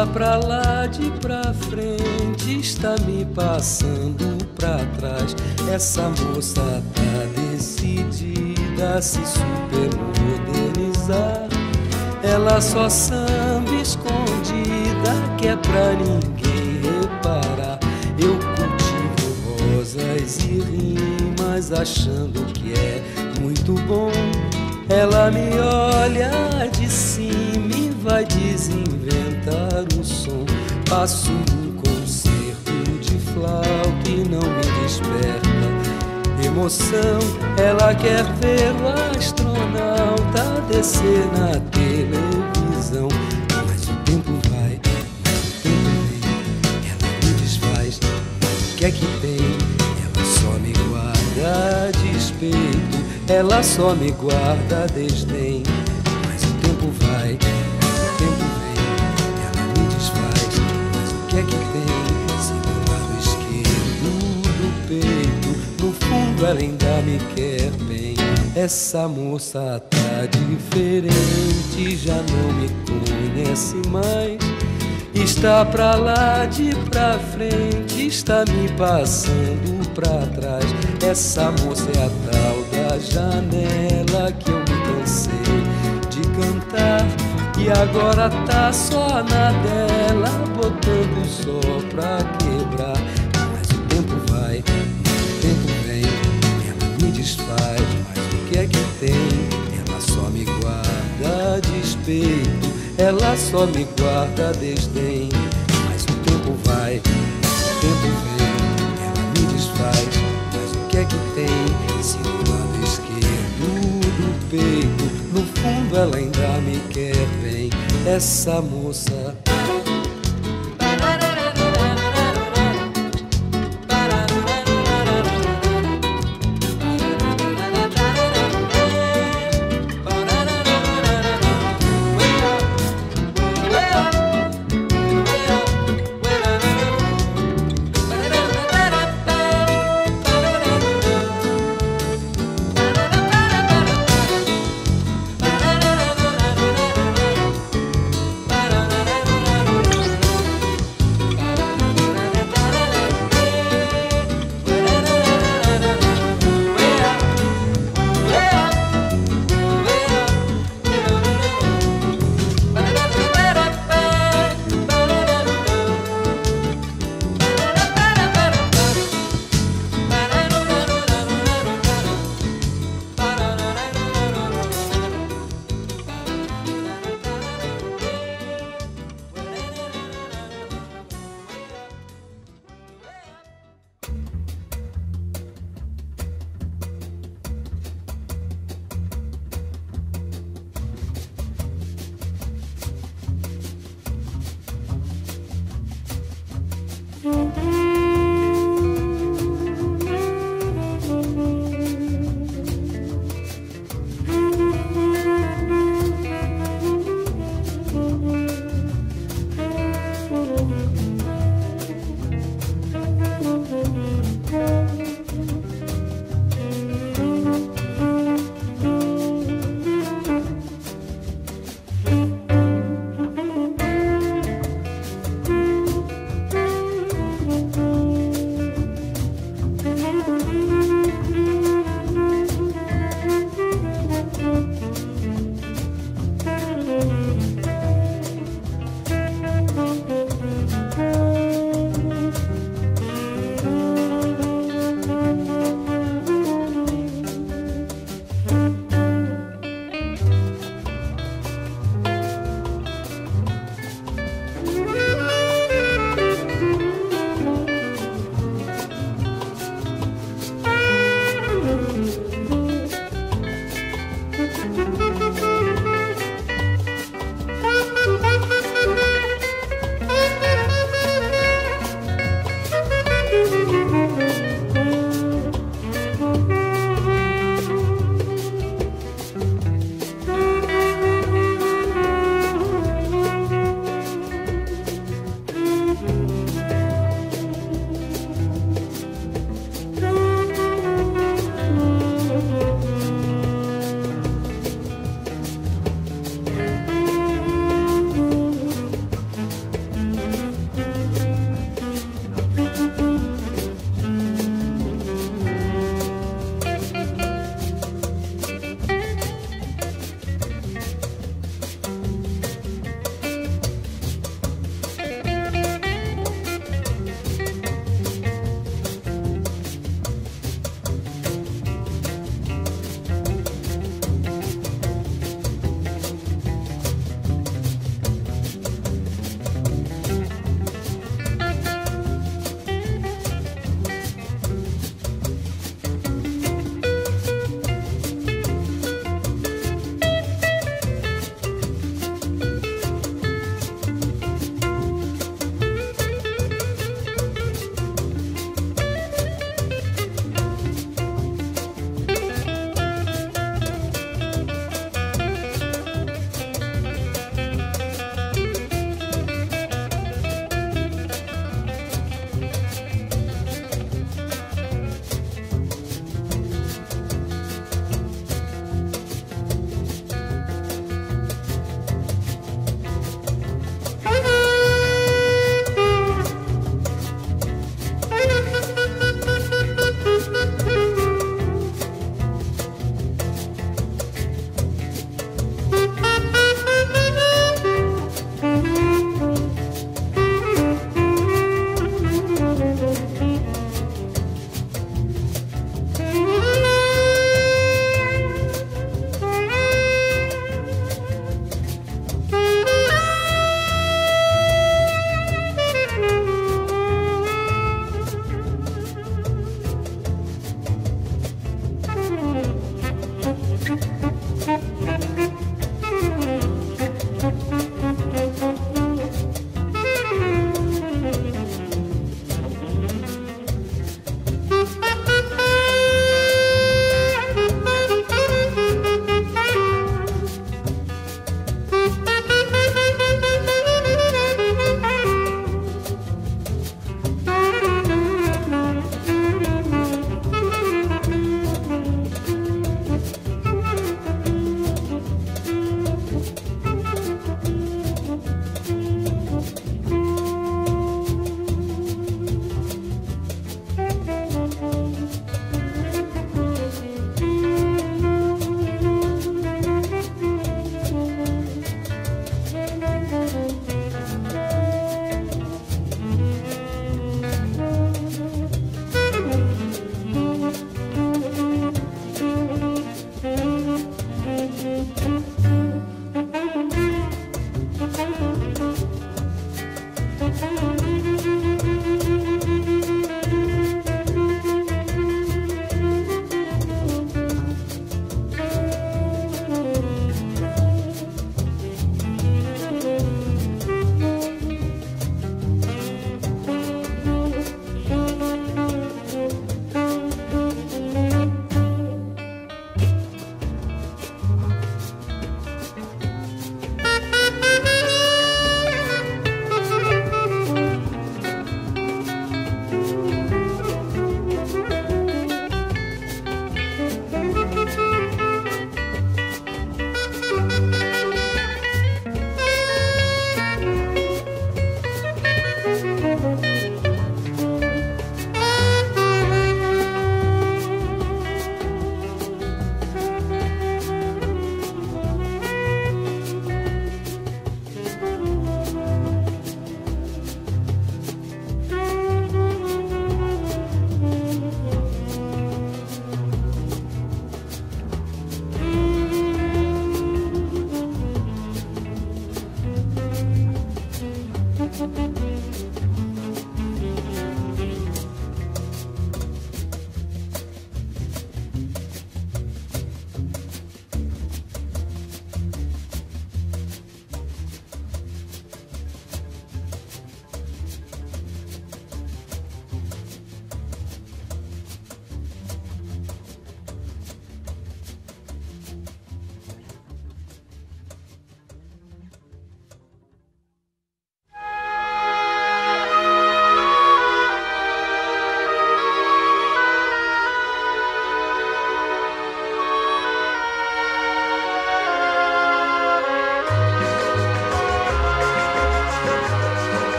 anda pra lá de pra frente, está me passando pra trás. Essa moça tá decidida a se supermodernizar. Ela só samba escondida, que é pra ninguém reparar. Eu cultivo rosas e rimas, achando que é muito bom. Ela me olha de cima e vai desinventar um som. Passo um concerto de flauta e não me desperta emoção. Ela quer ver o astronauta descer na televisão. Mas o tempo vai, mas o tempo vem, ela me desfaz. Mas o que é que tem? Ela só me guarda despeito. Ela só me guarda desdém. Mas o tempo vai, mas o tempo vem, ela me desfaz. Mas o que é que tem? Se do lado esquerdo do peito, no fundo ela ainda me quer bem. Essa moça tá diferente, já não me conhece mais. Está pra lá de pra frente, está me passando pra trás. Essa moça é a tal da janela que eu me cansei de cantar. E agora tá só na dela, botando só pra quebrar. Mas o tempo vai, mas o tempo vem, ela me desfaz. Mas o que é que tem? Ela só me guarda despeito, ela só me guarda desdém. Mas o tempo vai, mas o tempo vem, ela me desfaz. Mas o que é que tem? Se do lado esquerdo do peito, no fundo ela ainda me quer bem. Essa moça.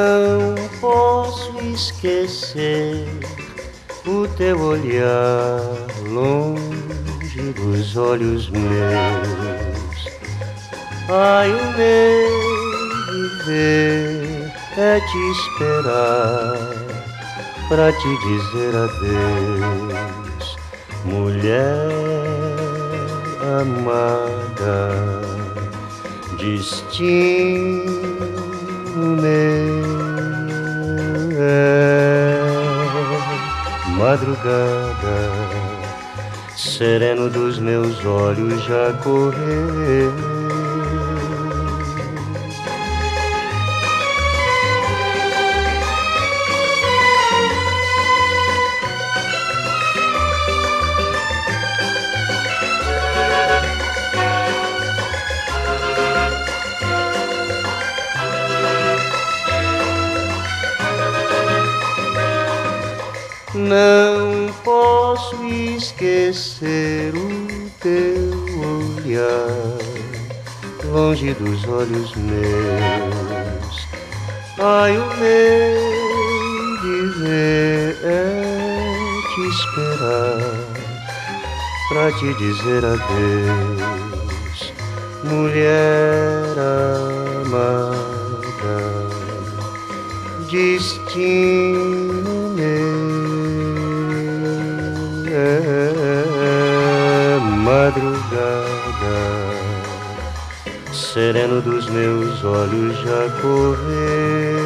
eu posso esquecer o teu olhar longe dos olhos meus. Ai, o meu viver é te esperar pra te dizer adeus, mulher amada, destino meu é madrugada, sereno dos meus olhos já correu. Não posso esquecer o teu olhar longe dos olhos meus. Ai, o meu dizer é te esperar pra te dizer adeus, mulher amada, destino meu. Madrugada, sereno dos meus olhos já correu.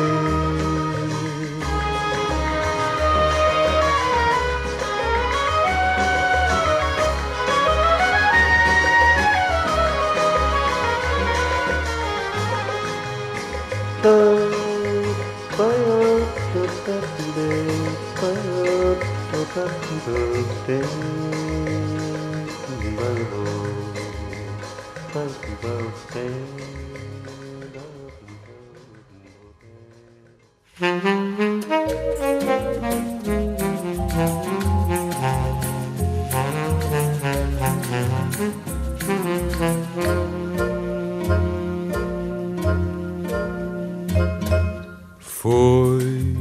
Foi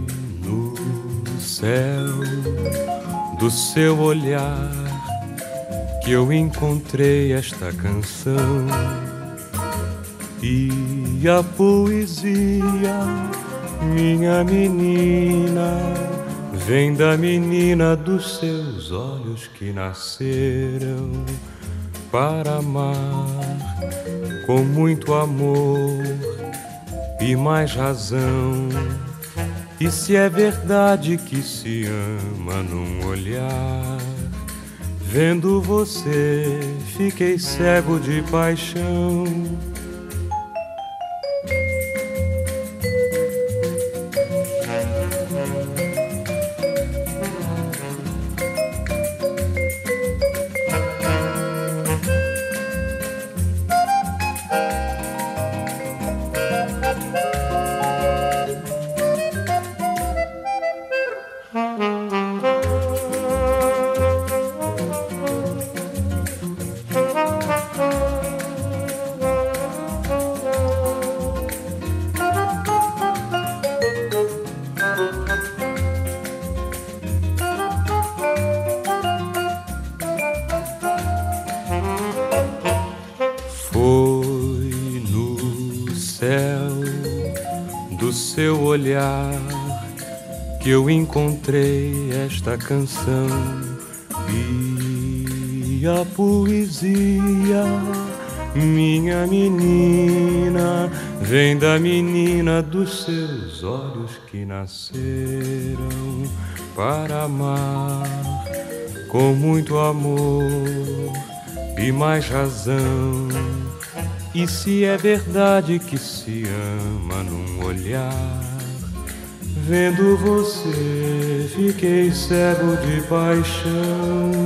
no céu do seu olhar que eu encontrei esta canção e a poesia, minha menina, vem da menina dos seus olhos que nasceram para amar com muito amor e mais razão. E se é verdade que se ama num olhar, vendo você fiquei cego de paixão. Que eu encontrei esta canção e a poesia, minha menina, vem da menina dos seus olhos que nasceram para amar com muito amor e mais razão. E se é verdade que se ama num olhar, vendo você, fiquei cego de paixão.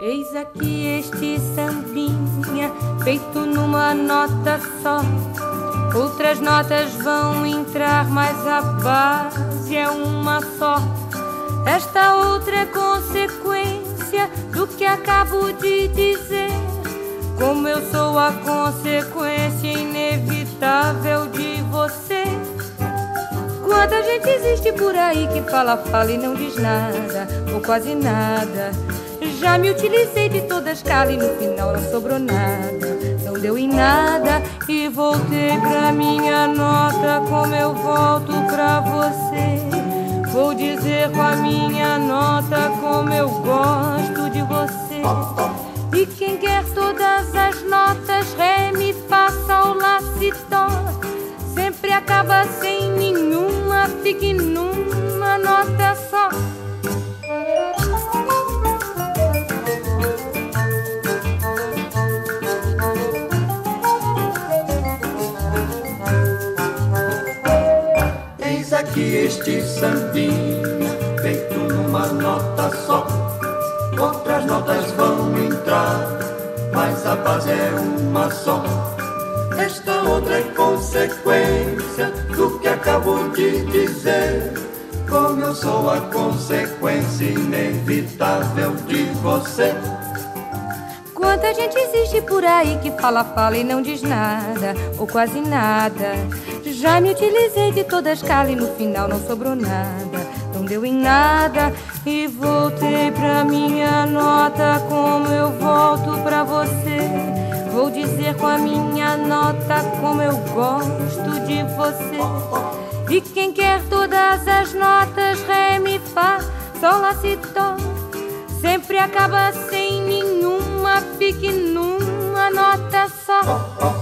Eis aqui este sambinha feito numa nota só, Outras notas vão entrar mais à base, é uma só. Esta outra é consequência do que acabo de dizer. Como eu sou a consequência inevitável de você. Quanta gente existe por aí que fala, fala e não diz nada, ou quase nada. Já me utilizei de toda a escala e no final não sobrou nada. Não deu em nada e voltei pra minha nota. Como eu volto pra você, vou dizer com a minha nota como eu gosto de você. E quem quer todas as notas, Rémy, Fasson, L'Acidot, sempre acaba sem nenhuma, fique numa nota só. Aqui este sambinha feito numa nota só. Outras notas vão entrar, mas a base é uma só. Esta outra é consequência do que acabo de dizer. Como eu sou a consequência inevitável de você. Quanta gente existe por aí que fala, fala e não diz nada, ou quase nada. Já me utilizei de toda a escala e no final não sobrou nada, não deu em nada. E voltei pra minha nota, como eu volto pra você. Vou dizer com a minha nota como eu gosto de você. E quem quer todas as notas, Rémy, Fasson, L'Acidot, sempre acaba sem nenhuma, fique numa nota só.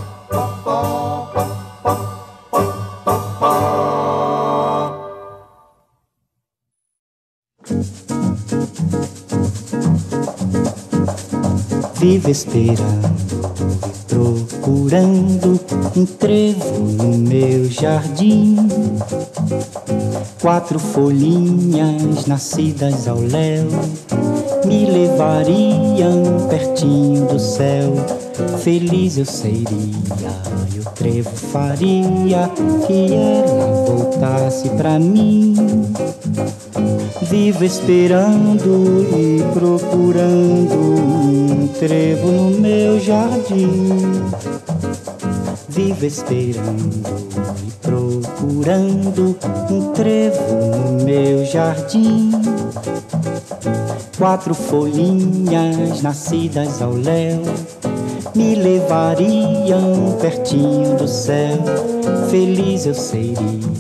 Vivo esperando, procurando um trevo no meu jardim. Quatro folhinhas nascidas ao léu me levariam pertinho do céu. Feliz eu seria e o trevo faria que ela voltasse pra mim. Vivo esperando e procurando um trevo no meu jardim. Vivo esperando e procurando um trevo no meu jardim. Quatro folhinhas nascidas ao léu me levariam pertinho do céu. Feliz eu seria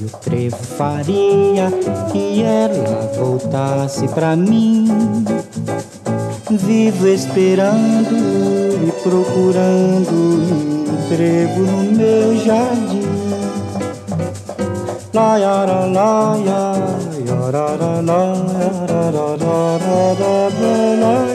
e o trevo faria que ela voltasse pra mim. Vivo esperando e procurando um trevo no meu jardim. La ya ra la ya ya ra ra la ra ra ra ra ra la.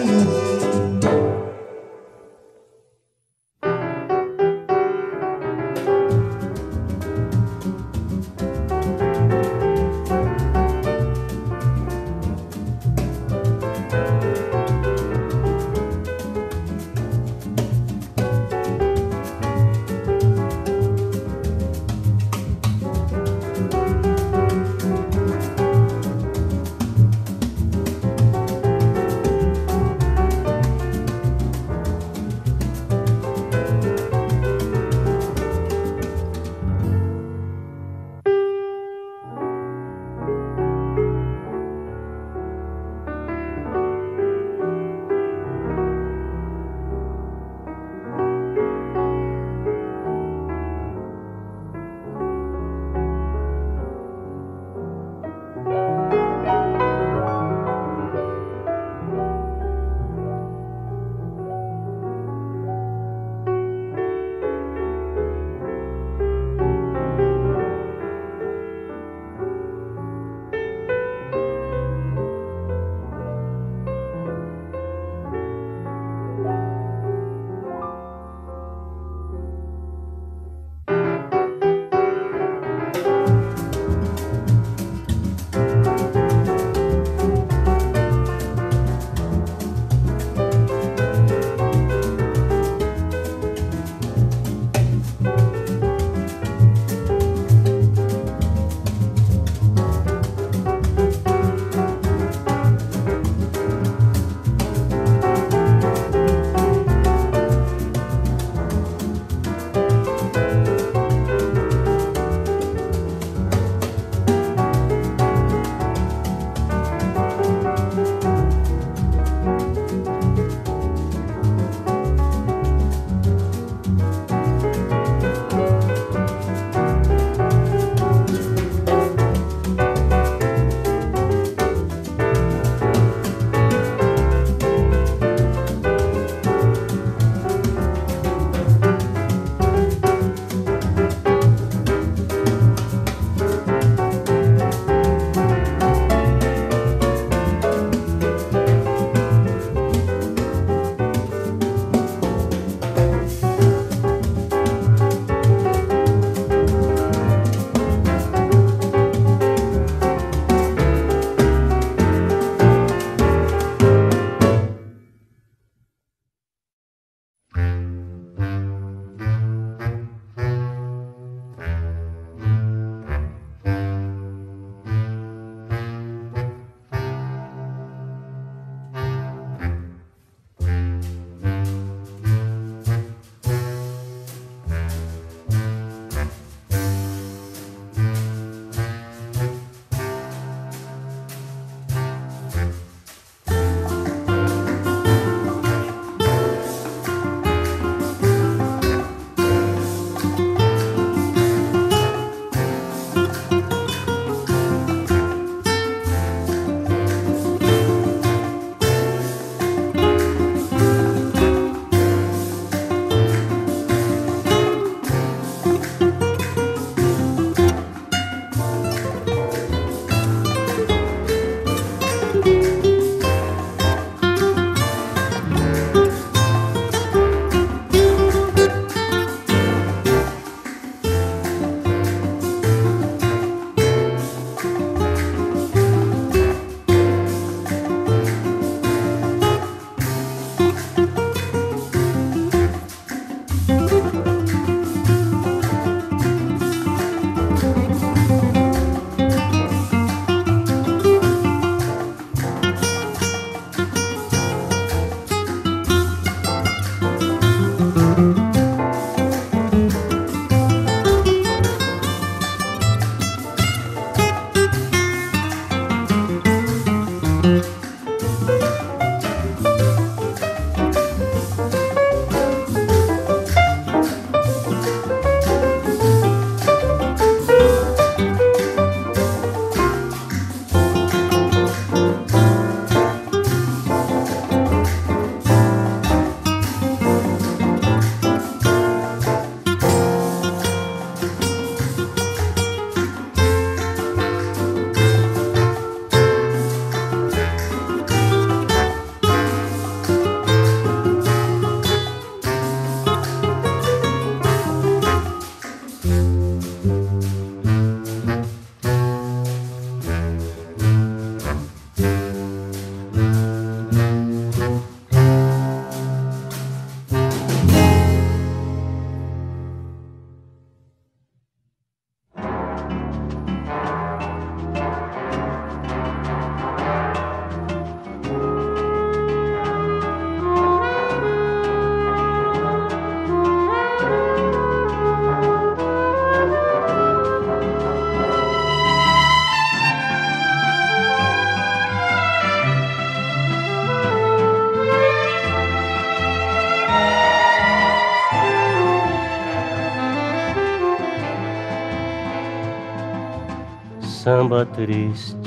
samba triste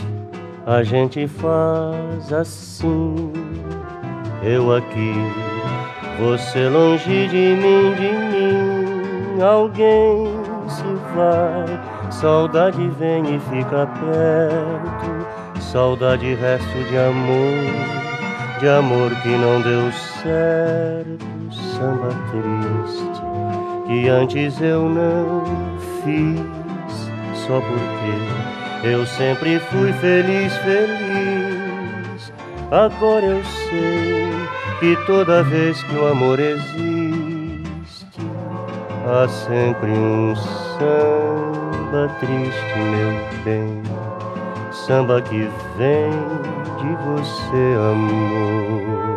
a gente faz assim. Eu aqui, você longe de mim, de mim. Alguém se vai, saudade vem e fica perto. Saudade resto de amor, de amor que não deu certo. Samba triste que antes eu não fiz, só porque eu sempre fui feliz, feliz. Agora eu sei que toda vez que o amor existe, há sempre um samba triste, meu bem. Samba que vem de você, amor.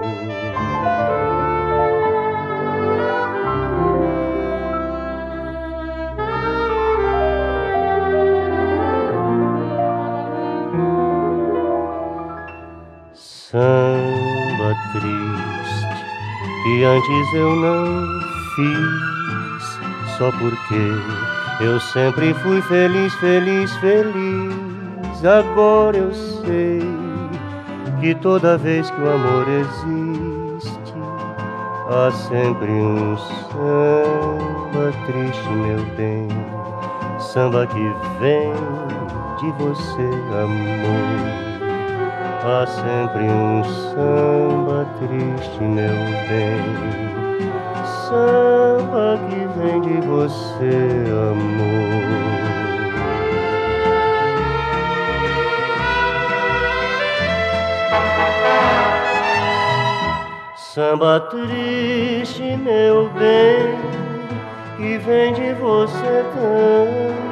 Samba triste que antes eu não fiz, só porque eu sempre fui feliz, feliz, feliz. Agora eu sei que toda vez que o amor existe, há sempre um samba triste, meu bem. Samba que vem de você, amor. Há sempre um samba triste, meu bem. Samba que vem de você, amor. Samba triste, meu bem, que vem de você também.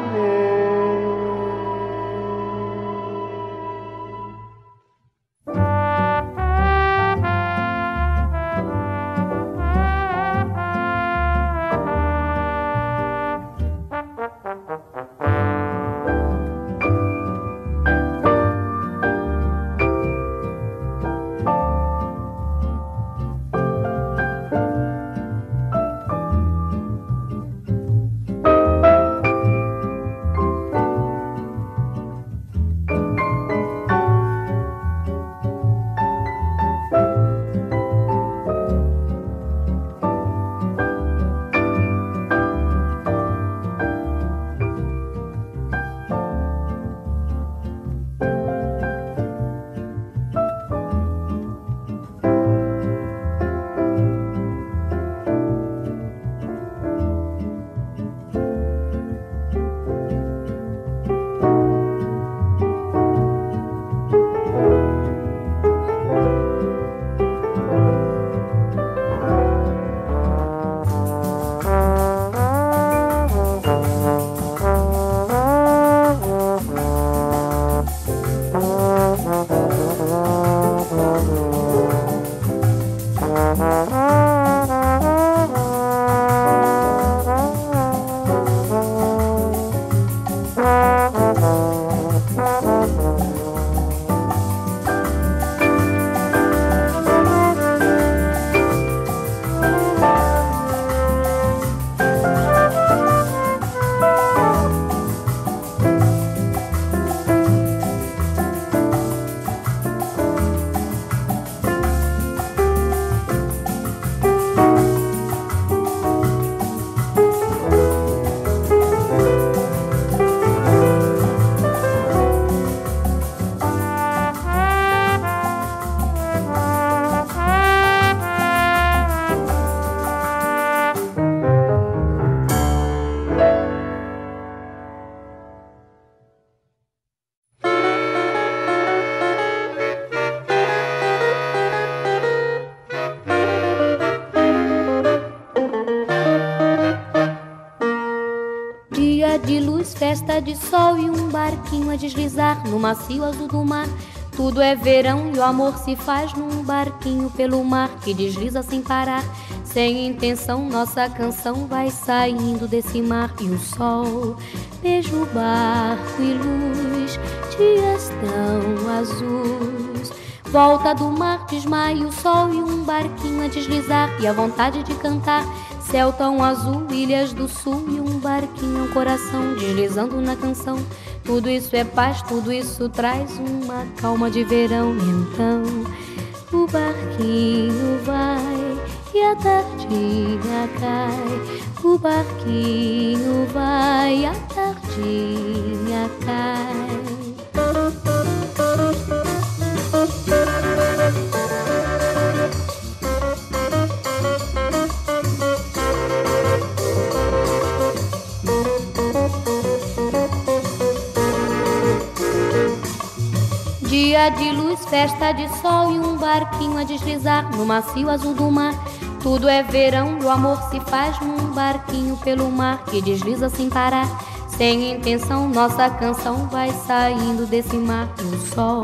Festa de sol e um barquinho a deslizar no macio azul do mar. Tudo é verão e o amor se faz num barquinho pelo mar que desliza sem parar. Sem intenção nossa canção vai saindo desse mar. E o sol beija o barco e luz, dias tão azuis. Volta do mar, desmaia o sol e um barquinho a deslizar e a vontade de cantar. Céu tão azul, ilhas do sul e um barquinho, um coração deslizando na canção. Tudo isso é paz, tudo isso traz uma calma de verão. Então o barquinho vai e a tardinha cai. O barquinho vai e a tardinha cai. Dia de luz, festa de sol e um barquinho a deslizar no macio azul do mar. Tudo é verão e o amor se faz num barquinho pelo mar que desliza sem parar. Sem intenção, nossa canção vai saindo desse mar. O sol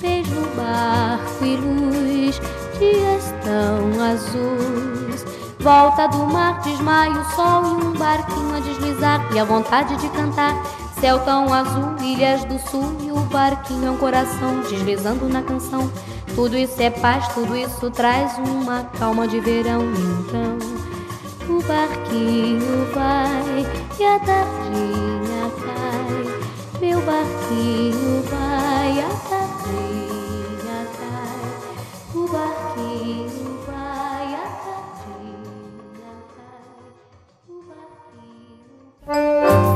fez no barco e luz, dias tão azuis. Volta do mar, desmaia o sol e um barquinho a deslizar e a vontade de cantar. Céu tão azul, ilhas do sul e o barquinho é um coração deslizando na canção. Tudo isso é paz, tudo isso traz uma calma de verão. Então o barquinho vai e a tardinha cai. Meu barquinho vai e a tardinha cai. O barquinho vai e a tardinha cai. O barquinho vai.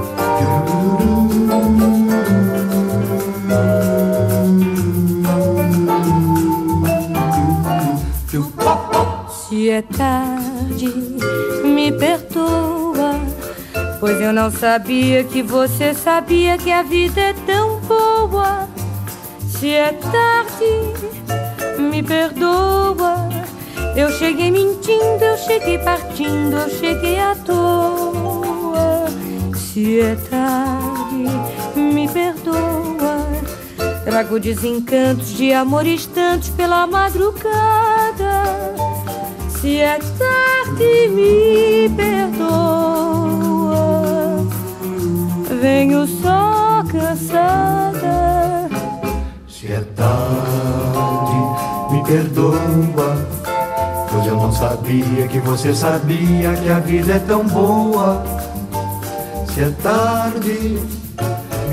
Se é tarde, me perdoa, pois eu não sabia que você sabia que a vida é tão boa. Se é tarde, me perdoa, eu cheguei mentindo, eu cheguei partindo, eu cheguei à toa. Se é tarde, me perdoa, trago desencantos de amor instantes pela madrugada. Se é tarde, me perdoa, venho só cansada. Se é tarde, me perdoa, pois eu não sabia que você sabia que a vida é tão boa. Se é tarde,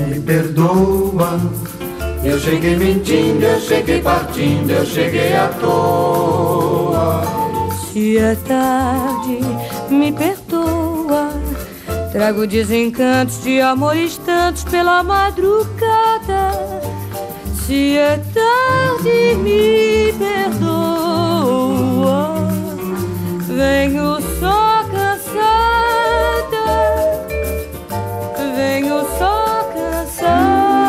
me perdoa, eu cheguei mentindo, eu cheguei partindo, eu cheguei à toa. Se é tarde, me perdoa, trago desencantos de amor instantes pela madrugada. Se é tarde, me perdoa, venho só cansada, venho só cansada.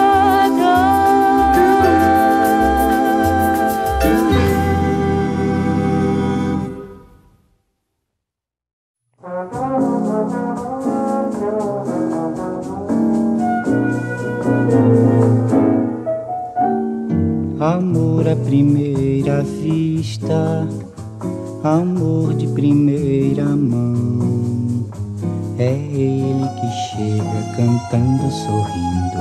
Amor à primeira vista, amor de primeira mão. É ele que chega cantando, sorrindo,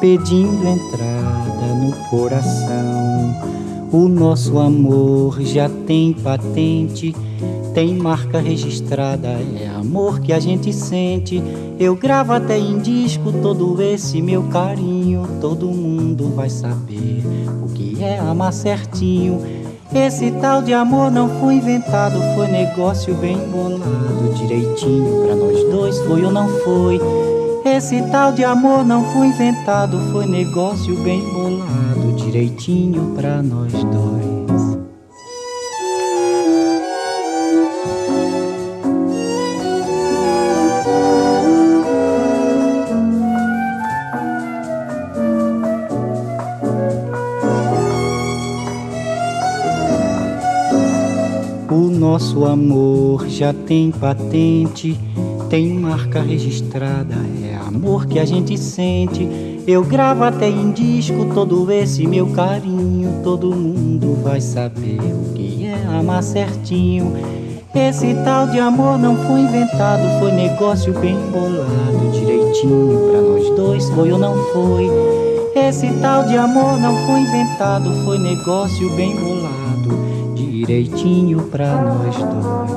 pedindo entrada no coração. O nosso amor já tem patente, tem marca registrada, é amor que a gente sente. Eu gravo até em disco todo esse meu carinho. Todo mundo vai saber o que é amar certinho. Esse tal de amor não foi inventado, foi negócio bem bolado, direitinho pra nós dois, foi ou não foi? Esse tal de amor não foi inventado, foi negócio bem bolado, direitinho pra nós dois. Nosso amor já tem patente, tem marca registrada, é amor que a gente sente. Eu gravo até em disco todo esse meu carinho. Todo mundo vai saber o que é amar certinho. Esse tal de amor não foi inventado, foi negócio bem bolado, direitinho pra nós dois, foi ou não foi? Esse tal de amor não foi inventado, foi negócio bem bolado, direitinho pra nós dois.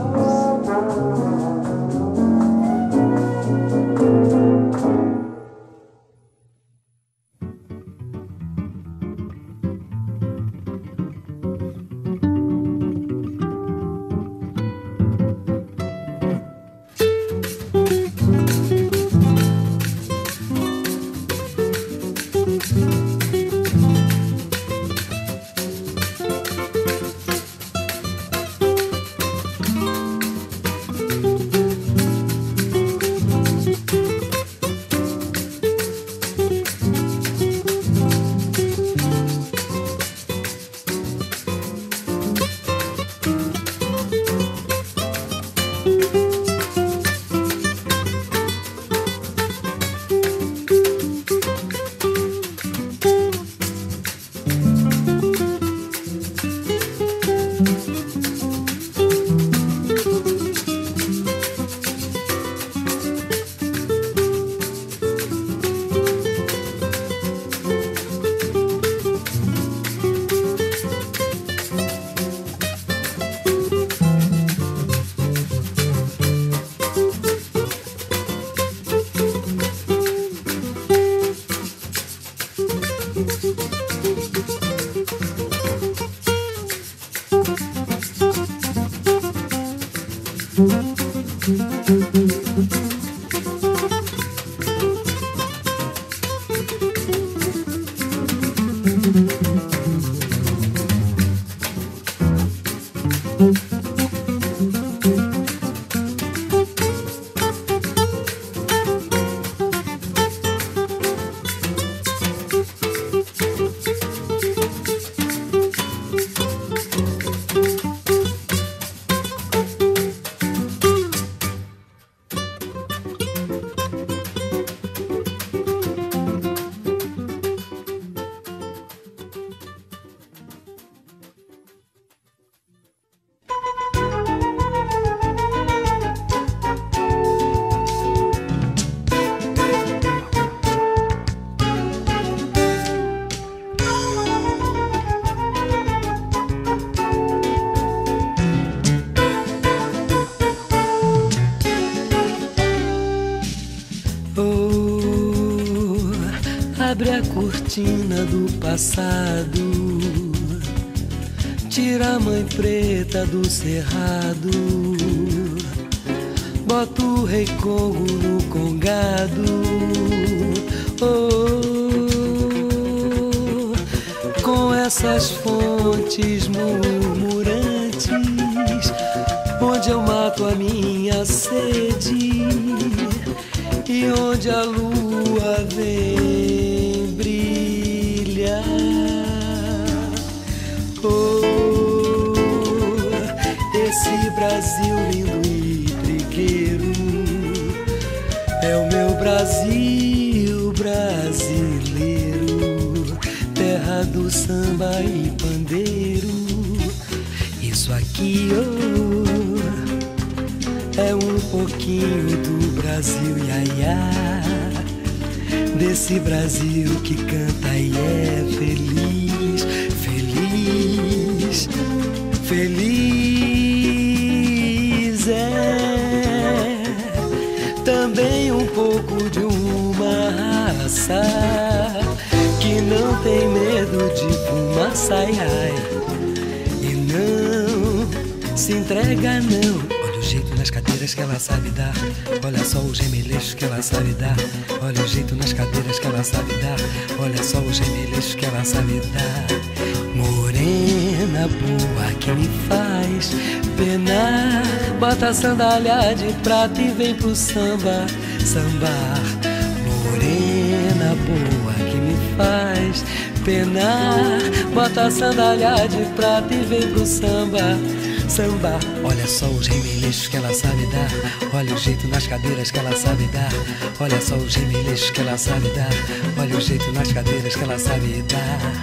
Cortina do passado, tira a mãe preta do cerrado, bota o rei Congo no congado. Oh, com essas fontes murmurantes, onde eu mato a minha sede e onde a lua vem. Esse Brasil lindo e trigueiro é o meu Brasil brasileiro, terra do samba e pandeiro. Isso aqui, oh, é um pouquinho do Brasil, iaiá, desse Brasil que canta e é feliz, feliz, feliz. É também um pouco de uma raça que não tem medo de fumaça, ai, ai, e não se entrega não. Nas cadeiras que ela sabe dar, olha só o gemeleixo que ela sabe dar. Olha o jeito nas cadeiras que ela sabe dar, olha só o gemeleixo que ela sabe dar. Morena boa que me faz penar, bota a sandália de prata e vem pro samba, sambar. Morena boa que me faz penar, bota a sandália de prata e vem pro samba, samba. Olha só os remeleixos que ela sabe dar, olha o jeito nas cadeiras que ela sabe dar. Olha só os remeleixos que ela sabe dar, olha o jeito nas cadeiras que ela sabe dar.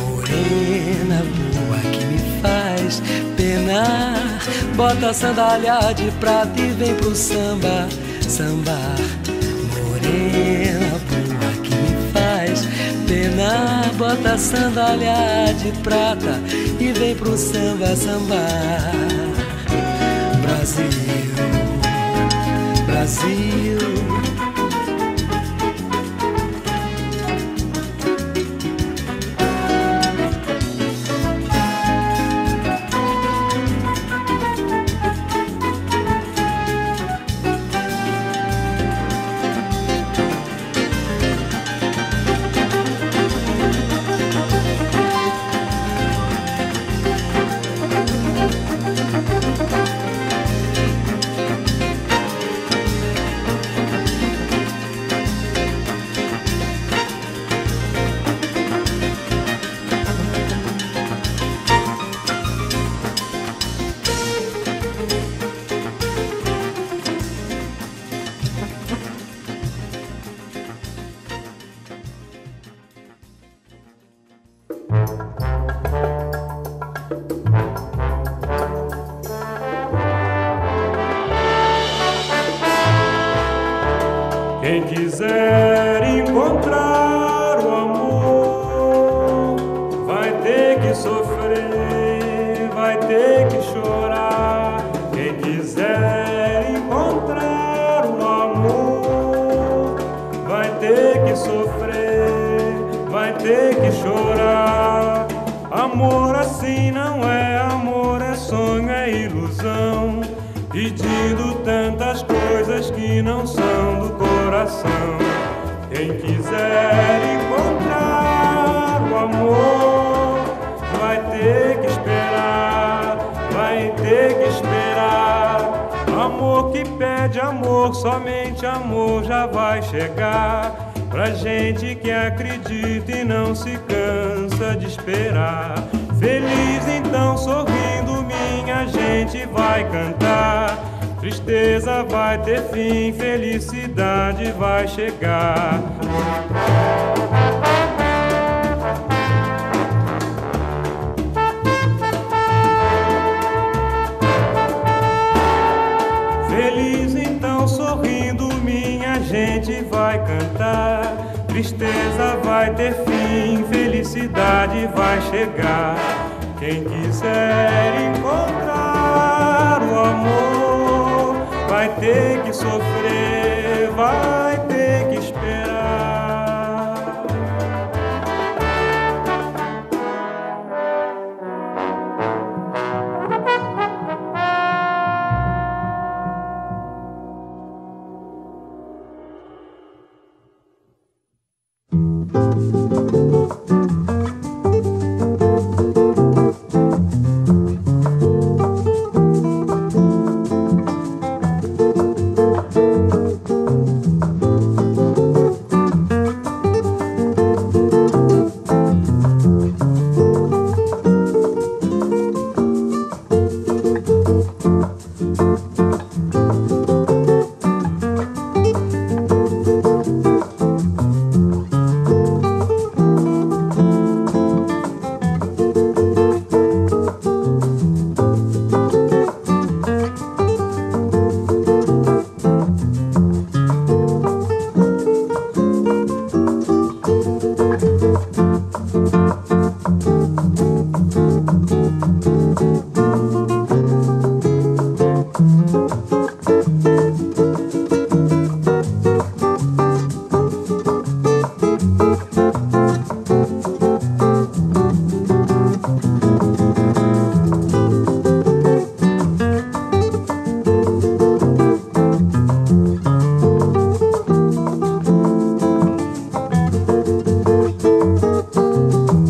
Morena boa que me faz penar, bota a sandália de prata e vem pro samba, sambar. Morena boa que me faz penar, bota a sandália de prata e vem pro samba, sambar. Brasil, Brasil. Quem quiser encontrar o amor vai ter que sofrer, vai ter que chorar. Quem quiser encontrar o amor vai ter que sofrer, vai ter que chorar. Amor assim não é amor, é sonho, é ilusão, pedindo tantas coisas que não são do coração. Quem quiser encontrar o amor vai ter que esperar, vai ter que esperar. Amor que pede amor, somente amor já vai chegar, pra gente que acredita e não se cansa de esperar. Feliz então sorrindo minha gente vai cantar, tristeza vai ter fim, felicidade vai chegar. Feliz então sorrindo minha gente vai cantar, tristeza vai ter fim, felicidade vai chegar. Quem quiser encontrar o amor vai ter que sofrer, vai ter que esperar. Thank you.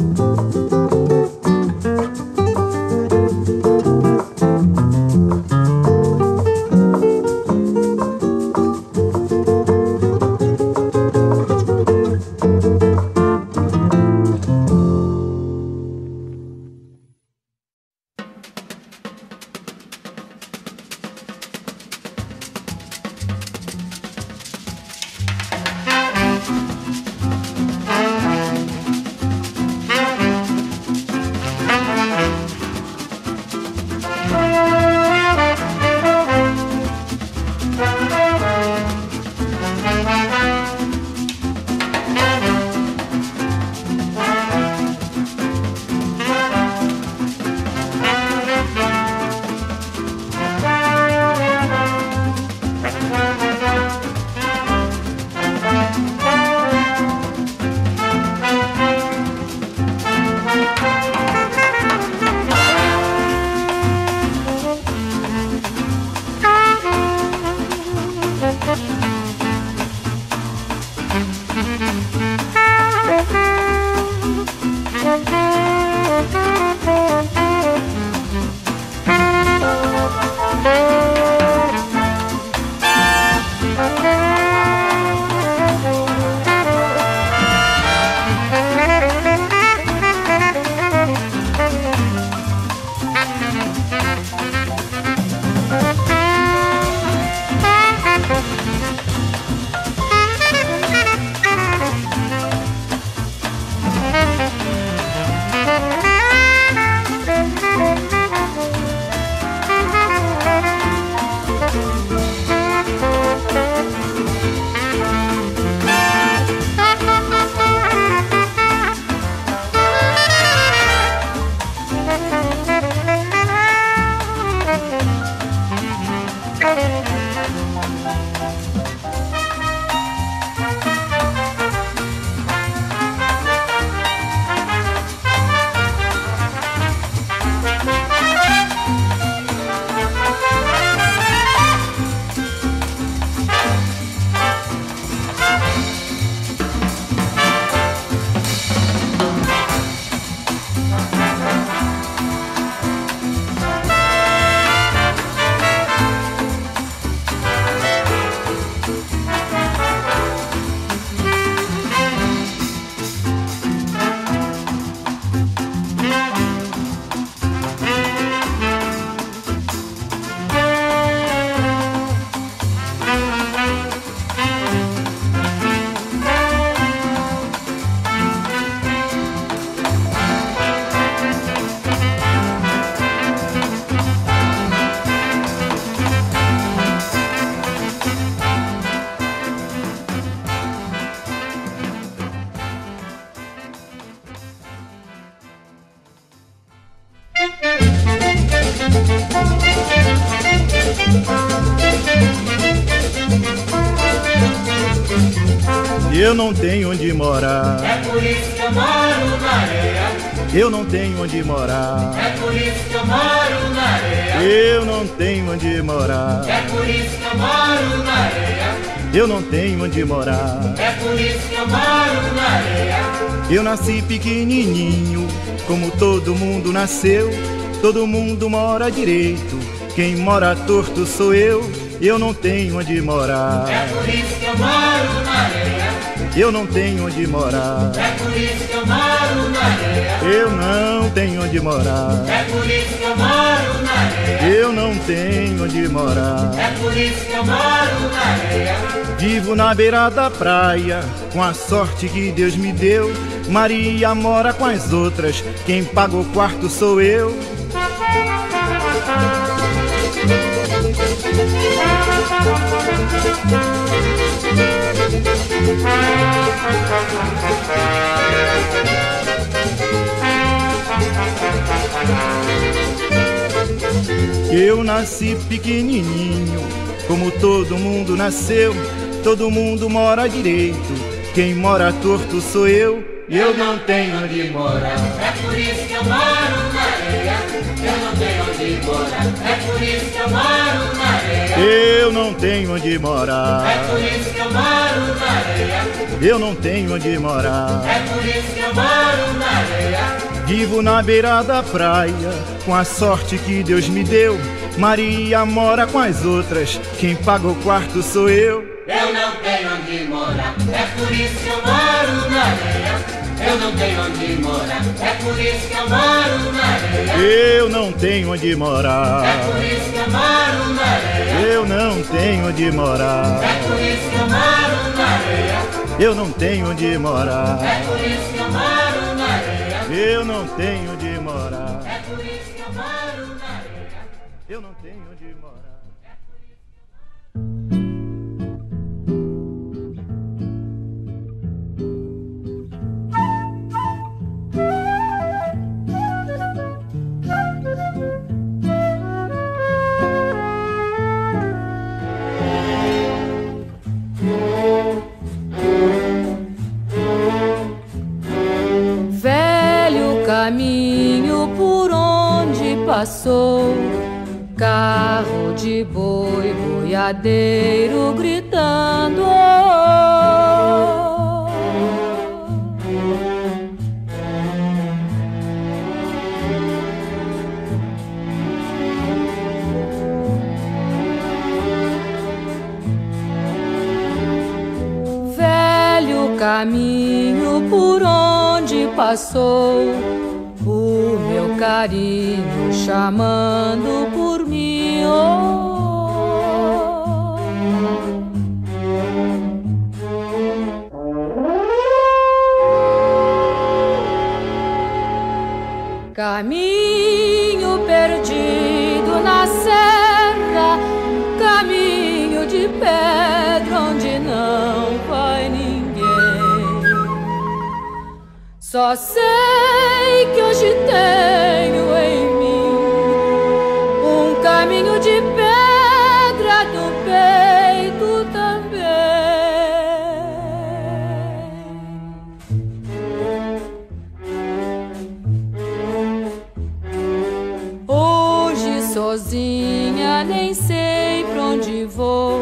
eu não tenho onde morar. É por isso que eu moro na areia. Eu não tenho onde morar. É por isso que eu moro na areia. Eu não tenho onde morar. É por isso que eu moro na areia. Eu não tenho onde morar. É por isso que eu moro na areia. Eu nasci pequenininho, como todo mundo nasceu. Todo mundo mora direito, quem mora torto sou eu. Eu não tenho onde morar. É por isso que eu moro na areia. Eu não tenho onde morar. É por isso que eu moro na areia. Eu não tenho onde morar. É por isso que eu moro na areia. Eu não tenho onde morar. É por isso que eu moro na areia. Vivo na beira da praia, com a sorte que Deus me deu. Maria mora com as outras, quem paga o quarto sou eu. Eu nasci pequenininho, como todo mundo nasceu. Todo mundo mora direito, quem mora torto sou eu. Eu não tenho onde morar, é por isso que eu moro na areia. Eu não tenho onde morar, é por isso que eu moro na areia. Eu não tenho onde morar, é por isso que eu moro na areia. Eu não tenho onde morar, é por isso que eu moro na areia. Vivo na beira da praia, com a sorte que Deus me deu. Maria mora com as outras, quem paga o quarto sou eu. Eu não tenho onde morar, é por isso que eu moro na areia. Eu não tenho onde morar, é por isso que eu moro na areia. Eu não tenho onde morar, é por isso que eu moro na areia. Eu não tenho onde morar, é por isso que eu moro na areia. Eu não tenho onde morar, é por isso que eu moro na areia. Eu não tenho onde morar, é por isso que eu moro na areia. Eu não tenho onde morar. Caminho por onde passou, carro de boi, boiadeiro gritando, oh, oh. Velho caminho por onde passou, o meu carinho chamando por mim, oh. Caminho perdido na serra, caminho de pedra onde não vai ninguém. Só sei que hoje tenho em mim um caminho de pedra no peito também. Hoje sozinha nem sei pra onde vou,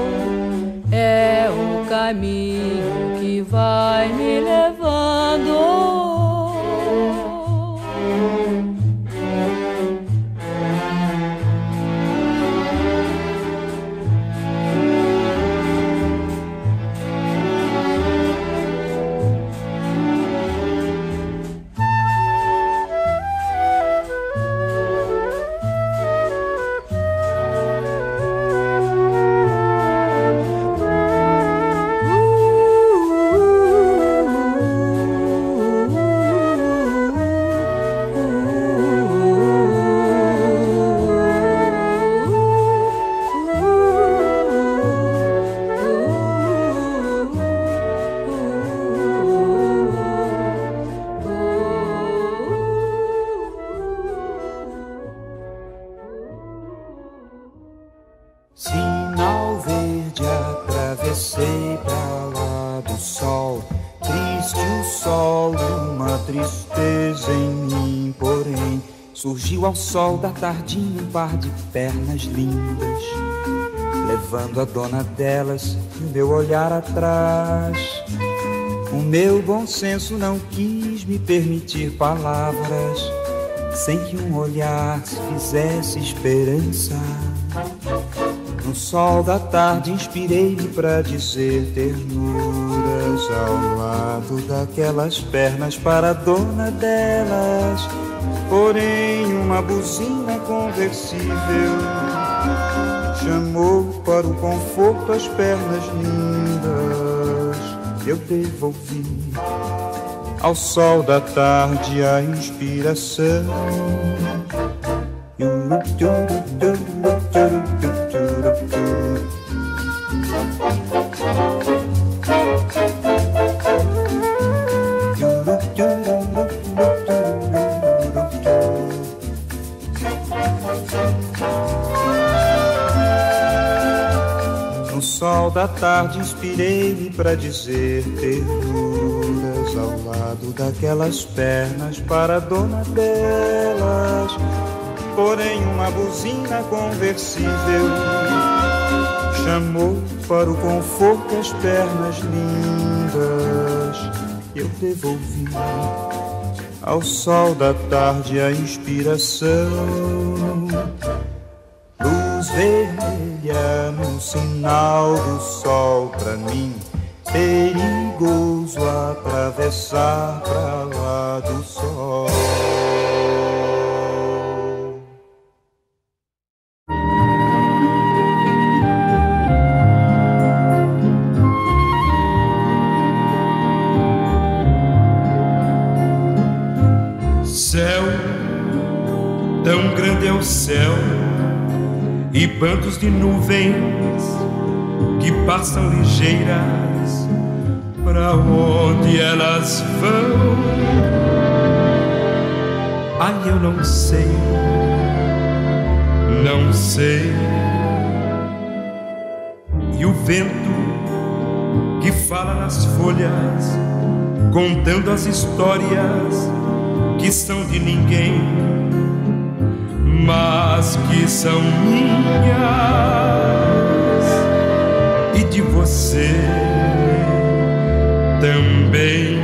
é o caminho que vai me levando. esteja em mim, porém, surgiu ao sol da tardinha um par de pernas lindas, levando a dona delas e o meu olhar atrás. O meu bom senso não quis me permitir palavras, sem que um olhar se fizesse esperança. No sol da tarde inspirei-me pra dizer ternuras ao lado daquelas pernas para a dona delas. Porém uma buzina conversível chamou para o conforto as pernas lindas. Eu devolvi ao sol da tarde a inspiração. No sol da tarde inspirei-me pra dizer ternuras ao lado daquelas pernas para a dona delas. Porém uma buzina conversível chamou para o conforto as pernas lindas. Eu devolvi ao sol da tarde a inspiração. Luz vermelha no sinal do sol, pra mim perigoso atravessar pra lá do sol. Céu e bandos de nuvens que passam ligeiras pra onde elas vão. Ai, eu não sei, não sei. E o vento que fala nas folhas, contando as histórias que são de ninguém, mas que são minhas e de você também.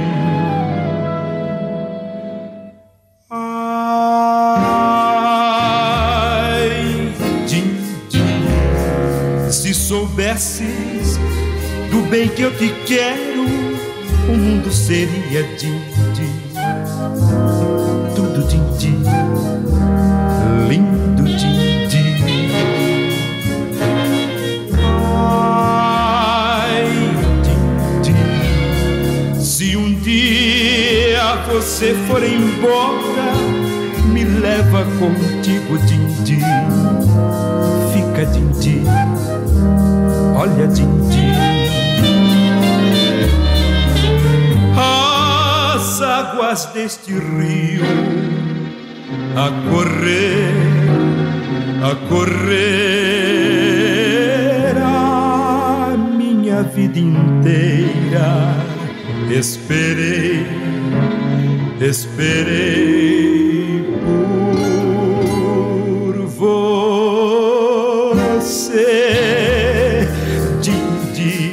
Ai, Didi, se soubesses do bem que eu te quero, o mundo seria Didi, tudo Didi. Se você for embora, me leva contigo, Dindi. Fica, Dindi, olha, Dindi. As águas deste rio a correr, a correr, a minha vida inteira esperei, esperei por você, Didi,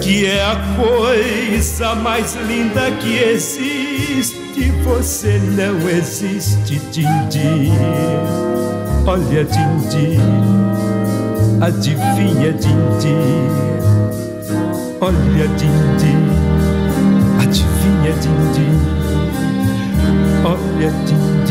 que é a coisa mais linda que existe. Você não existe, Didi. Olha, Didi, adivinha, Didi. Olha, Didi, adivinha, Dindi, olha, Dindi.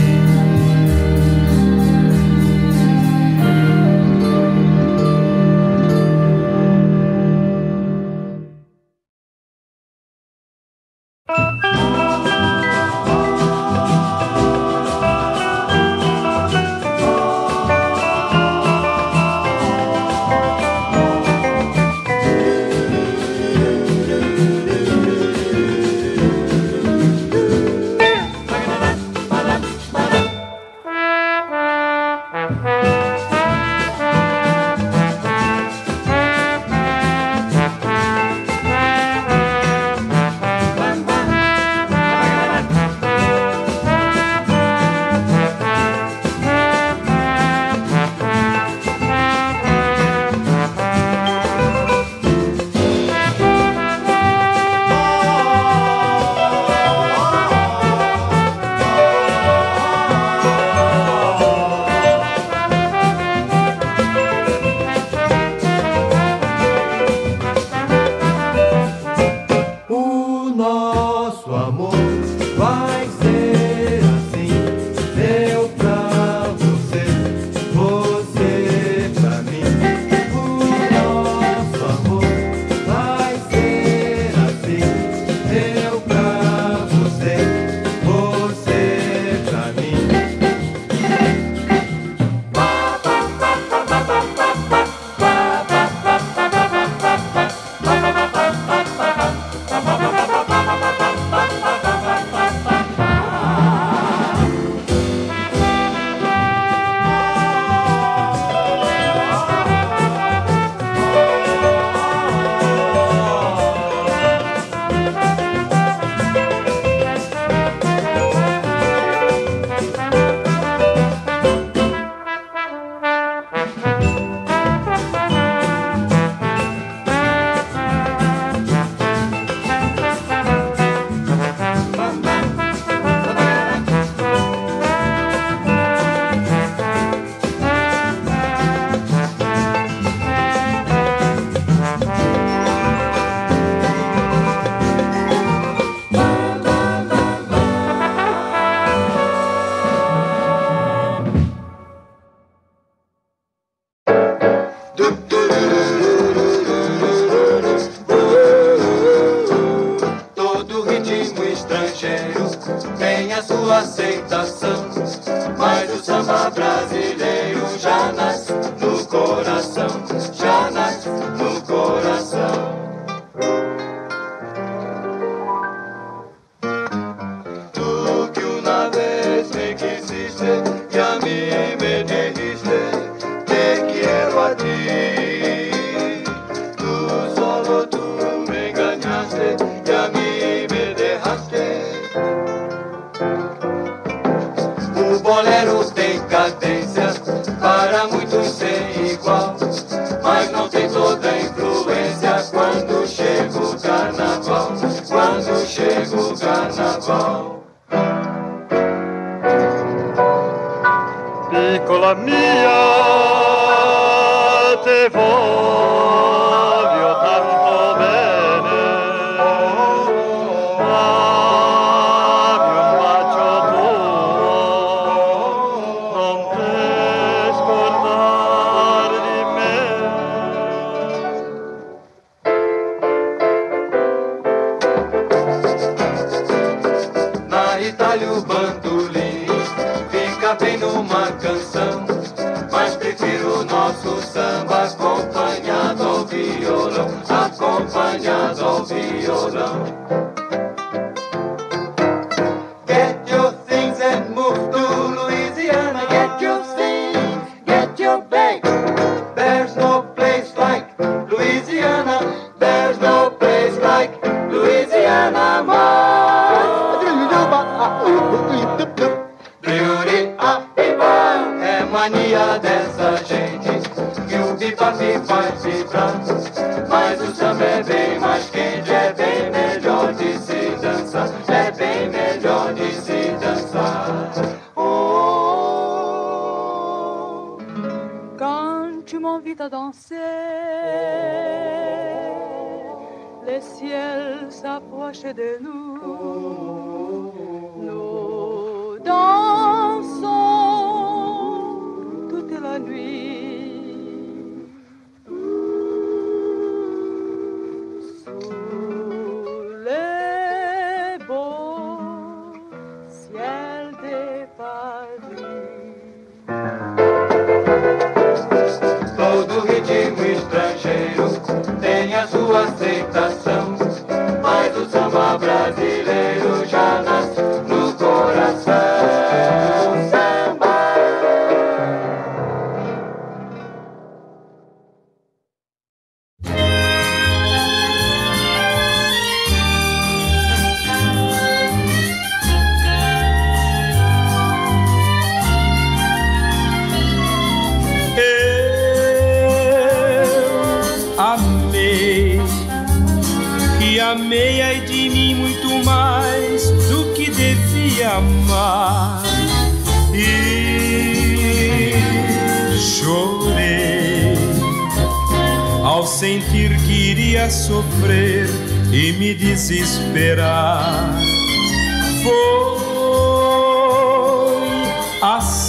Sofrer e me desesperar.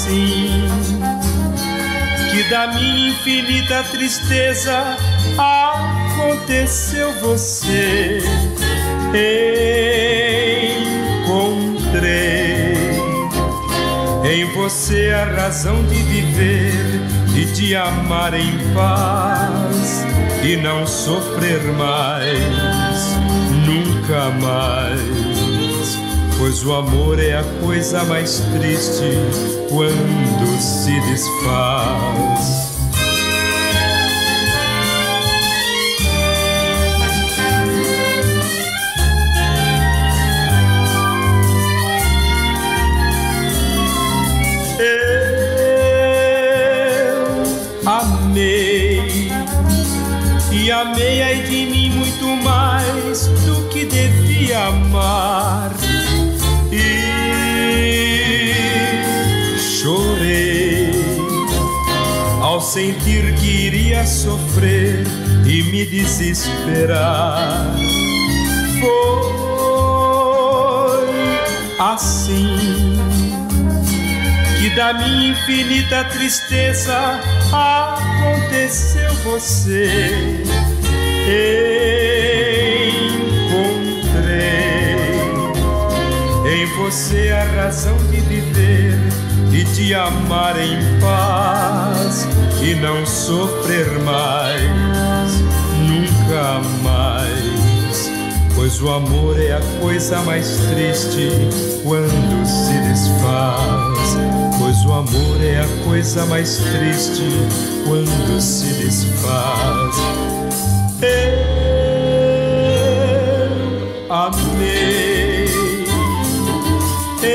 assim, que da minha infinita tristeza aconteceu você. Encontrei em você a razão de viver e de amar em paz e não sofrer mais, nunca mais. Pois o amor é a coisa mais triste quando se desfaz. E amei aí de mim muito mais do que devia amar, e chorei ao sentir que iria sofrer e me desesperar. Foi assim que da minha infinita tristeza aconteceu você. Encontrei em você a razão de viver e de amar em paz e não sofrer mais, nunca mais. Pois o amor é a coisa mais triste quando se desfaz. Pois o amor é a coisa mais triste quando se desfaz. Eu amei, eu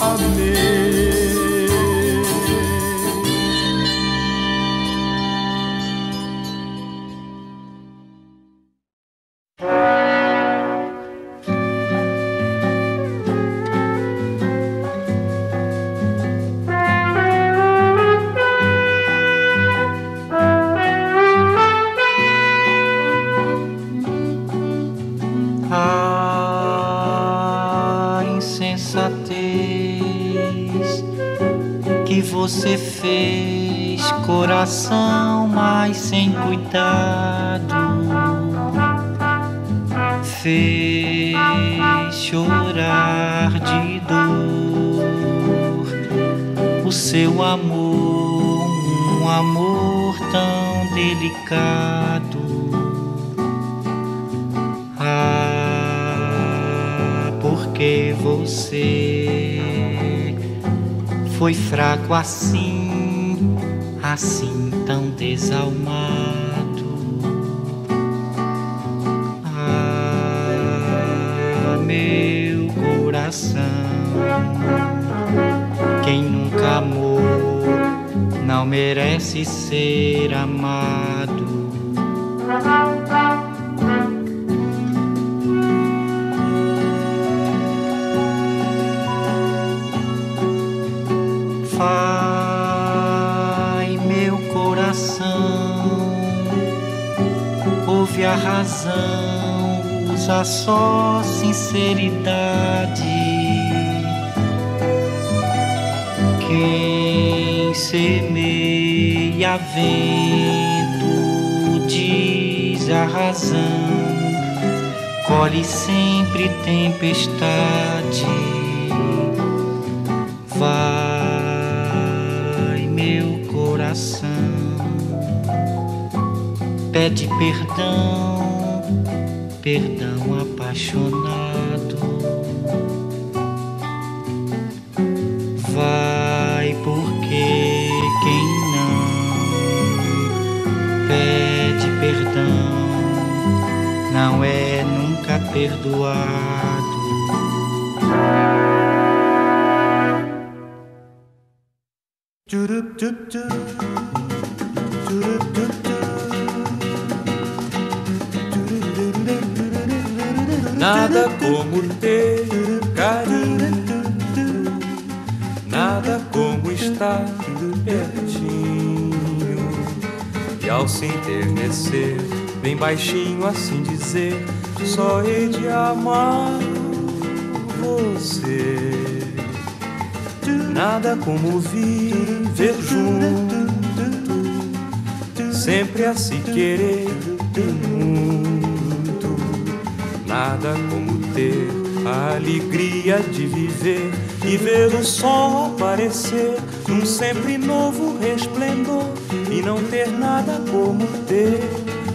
amei. Você fez coração, mas sem cuidado, fez chorar de dor o seu amor, um amor tão delicado. Ah, porque você foi fraco assim, assim tão desalmado. Ah, meu coração, quem nunca amou não merece ser amado. Ouve a razão, usa só sinceridade. Quem semeia vento, diz a razão, colhe sempre tempestade. Vai, meu coração, pede perdão, perdão apaixonado. Vai, porque quem não pede perdão não é nunca perdoado. Nada como ter carinho, nada como estar pertinho, e ao se enternecer, bem baixinho assim dizer, só hei de amar você. Nada como viver junto, sempre a se querer muito. Nada como ter a alegria de viver e ver o sol aparecer num sempre novo resplendor, e não ter nada como ter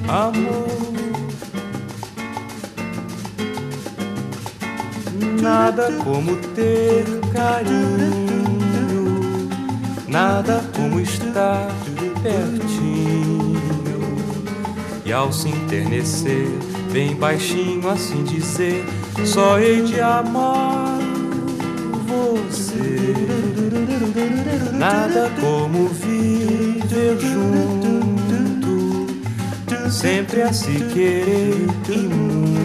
amor. Nada como ter carinho, nada como estar pertinho. E ao se enternecer, bem baixinho assim dizer: só hei de amar você. Nada como viver junto, sempre a se querer e muito.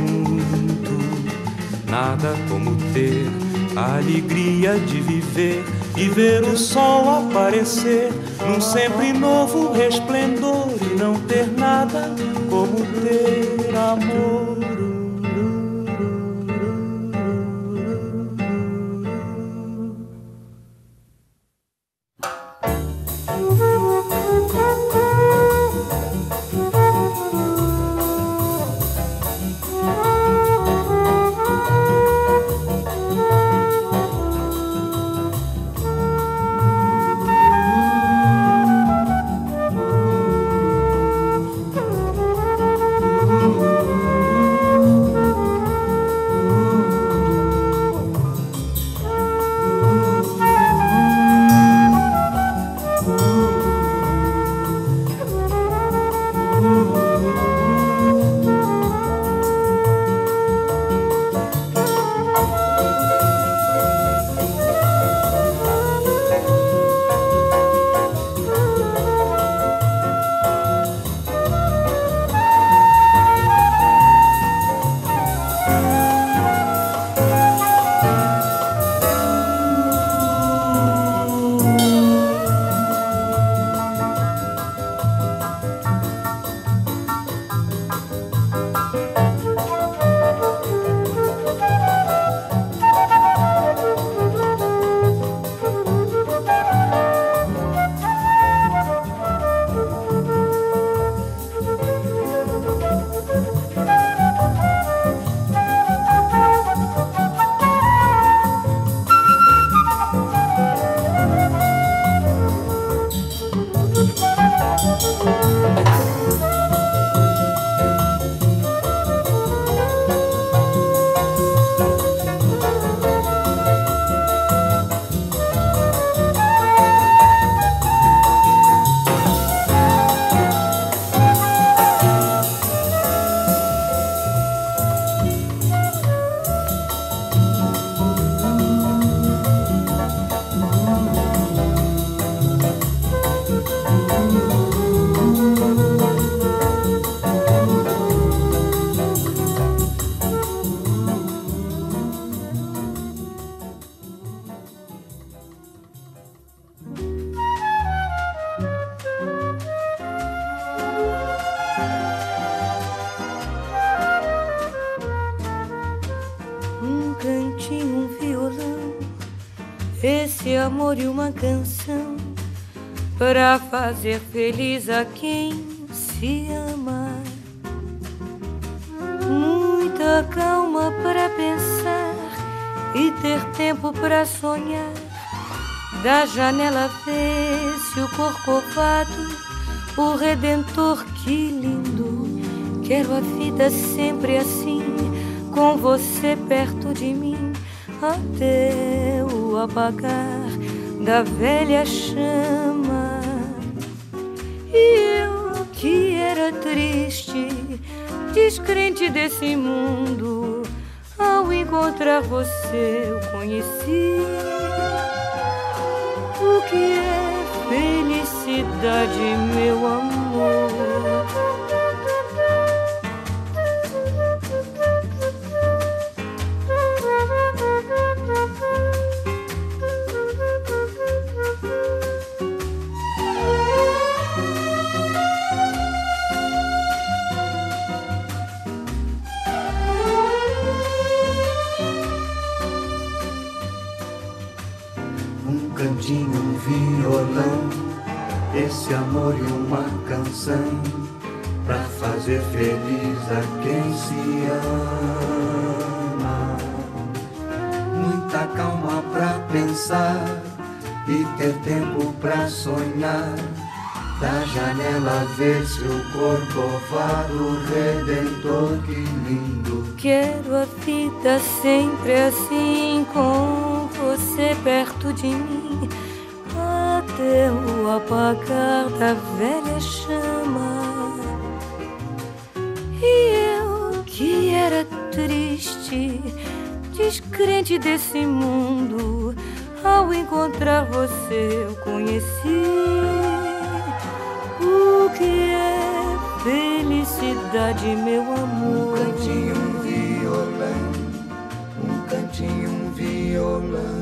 Nada como ter a alegria de viver e ver o sol aparecer num sempre novo resplendor, e não ter nada como ter amor. Amor e uma canção para fazer feliz a quem se ama. Muita calma para pensar e ter tempo para sonhar. Da janela vê-se o Corcovado, o Redentor, que lindo. Quero a vida sempre assim, com você perto de mim, até o apagar da velha chama. E eu que era triste, descrente desse mundo, ao encontrar você eu conheci o que é felicidade, meu amor. Um cantinho, um violão, esse amor e uma canção, pra fazer feliz a quem se ama. Muita calma pra pensar e ter tempo pra sonhar, da janela ver seu Corcovado redentor, que lindo. Quero a vida sempre assim, com você perto de mim, até o apagar da velha chama. E eu que era triste, descrente desse mundo, ao encontrar você eu conheci o que é felicidade, meu amor. Um cantinho, um violão, um cantinho, um violão.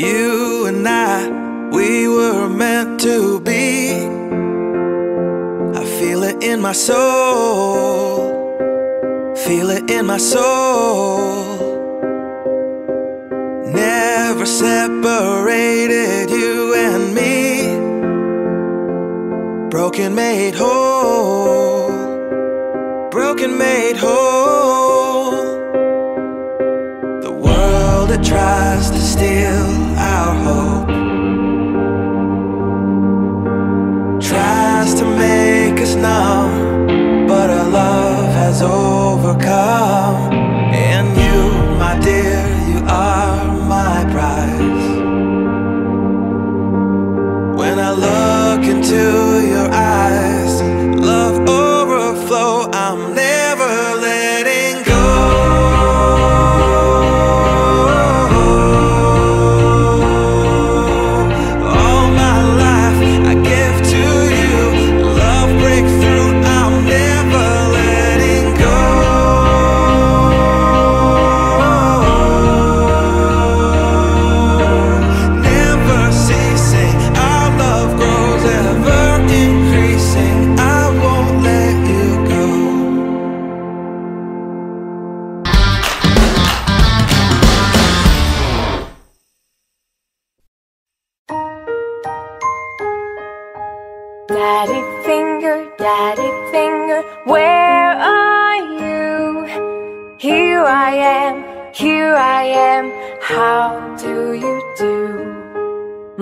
You and I, we were meant to be. I feel it in my soul, feel it in my soul. Never separated, you and me. Broken made whole, broken made whole. The world that tries to steal our hope tries to make us numb, but our love has overcome. And you, my dear, you are my prize. When I look into your eyes, love overflow, I'm never letting go. Daddy finger, daddy finger, where are you? Here I am, here I am, how do you do?